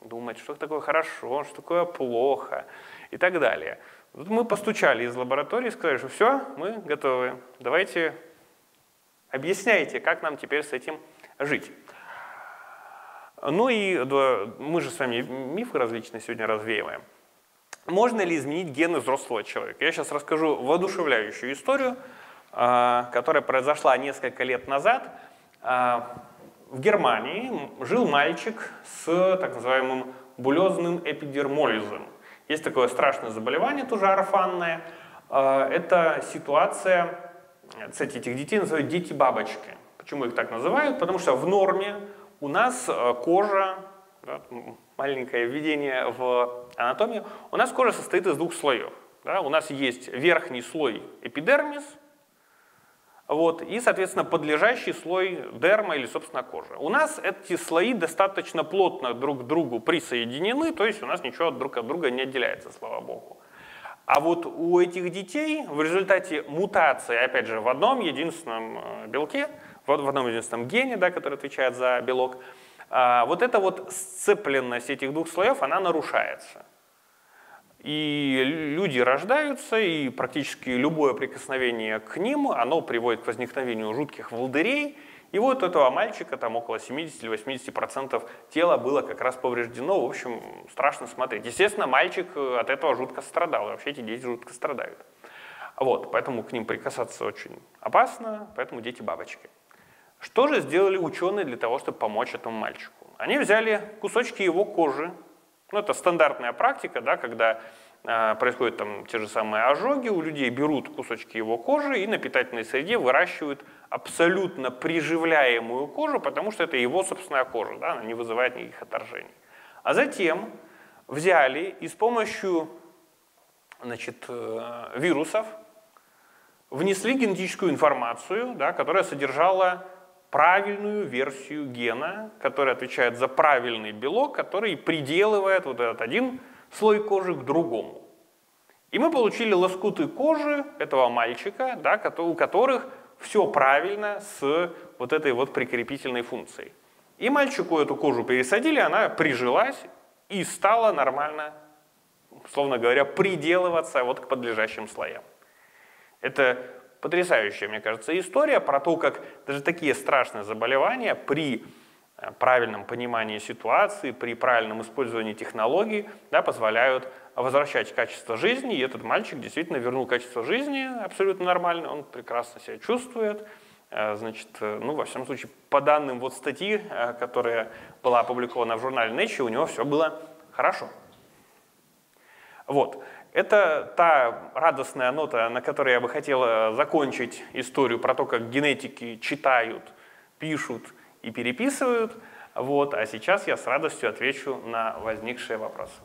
думать, что такое хорошо, что такое плохо и так далее. Тут мы постучали из лаборатории и сказали, что все, мы готовы. Давайте объясняйте, как нам теперь с этим жить. Ну и да, мы же с вами мифы различные сегодня развеиваем. Можно ли изменить гены взрослого человека? Я сейчас расскажу воодушевляющую историю, которая произошла несколько лет назад. В Германии жил мальчик с так называемым булезным эпидермолизом. Есть такое страшное заболевание, тоже орфанное. Это ситуация, кстати, этих детей называют дети-бабочки. Почему их так называют? Потому что в норме у нас кожа, да, маленькое введение в анатомию. У нас кожа состоит из двух слоев. Да? У нас есть верхний слой эпидермис, вот, и, соответственно, подлежащий слой дерма или, собственно, кожа. У нас эти слои достаточно плотно друг к другу присоединены, то есть у нас ничего друг от друга не отделяется, слава богу. А вот у этих детей в результате мутации, опять же, в одном единственном белке, в одном единственном гене, да, который отвечает за белок, вот эта вот сцепленность этих двух слоев, она нарушается. И люди рождаются, и практически любое прикосновение к ним, оно приводит к возникновению жутких волдырей. И вот у этого мальчика там около семидесяти или восьмидесяти процентов тела было как раз повреждено. В общем, страшно смотреть. Естественно, мальчик от этого жутко страдал. И вообще эти дети жутко страдают. Вот, поэтому к ним прикасаться очень опасно, поэтому дети-бабочки. Что же сделали ученые для того, чтобы помочь этому мальчику? Они взяли кусочки его кожи. Ну, это стандартная практика, да, когда э, происходят там те же самые ожоги, у людей берут кусочки его кожи и на питательной среде выращивают абсолютно приживляемую кожу, потому что это его собственная кожа, да, она не вызывает никаких отторжений. А затем взяли и с помощью, значит, э, вирусов внесли генетическую информацию, да, которая содержала правильную версию гена, который отвечает за правильный белок, который приделывает вот этот один слой кожи к другому. И мы получили лоскуты кожи этого мальчика, да, у которых все правильно с вот этой вот прикрепительной функцией. И мальчику эту кожу пересадили, она прижилась и стала нормально, условно говоря, приделываться вот к подлежащим слоям. Это потрясающая, мне кажется, история про то, как даже такие страшные заболевания при правильном понимании ситуации, при правильном использовании технологий, да, позволяют возвращать качество жизни. И этот мальчик действительно вернул качество жизни абсолютно нормально, он прекрасно себя чувствует. Значит, ну, во всяком случае, по данным вот статьи, которая была опубликована в журнале Nature, у него все было хорошо. Вот. Это та радостная нота, на которой я бы хотел закончить историю про то, как генетики читают, пишут и переписывают. Вот. А сейчас я с радостью отвечу на возникшие вопросы.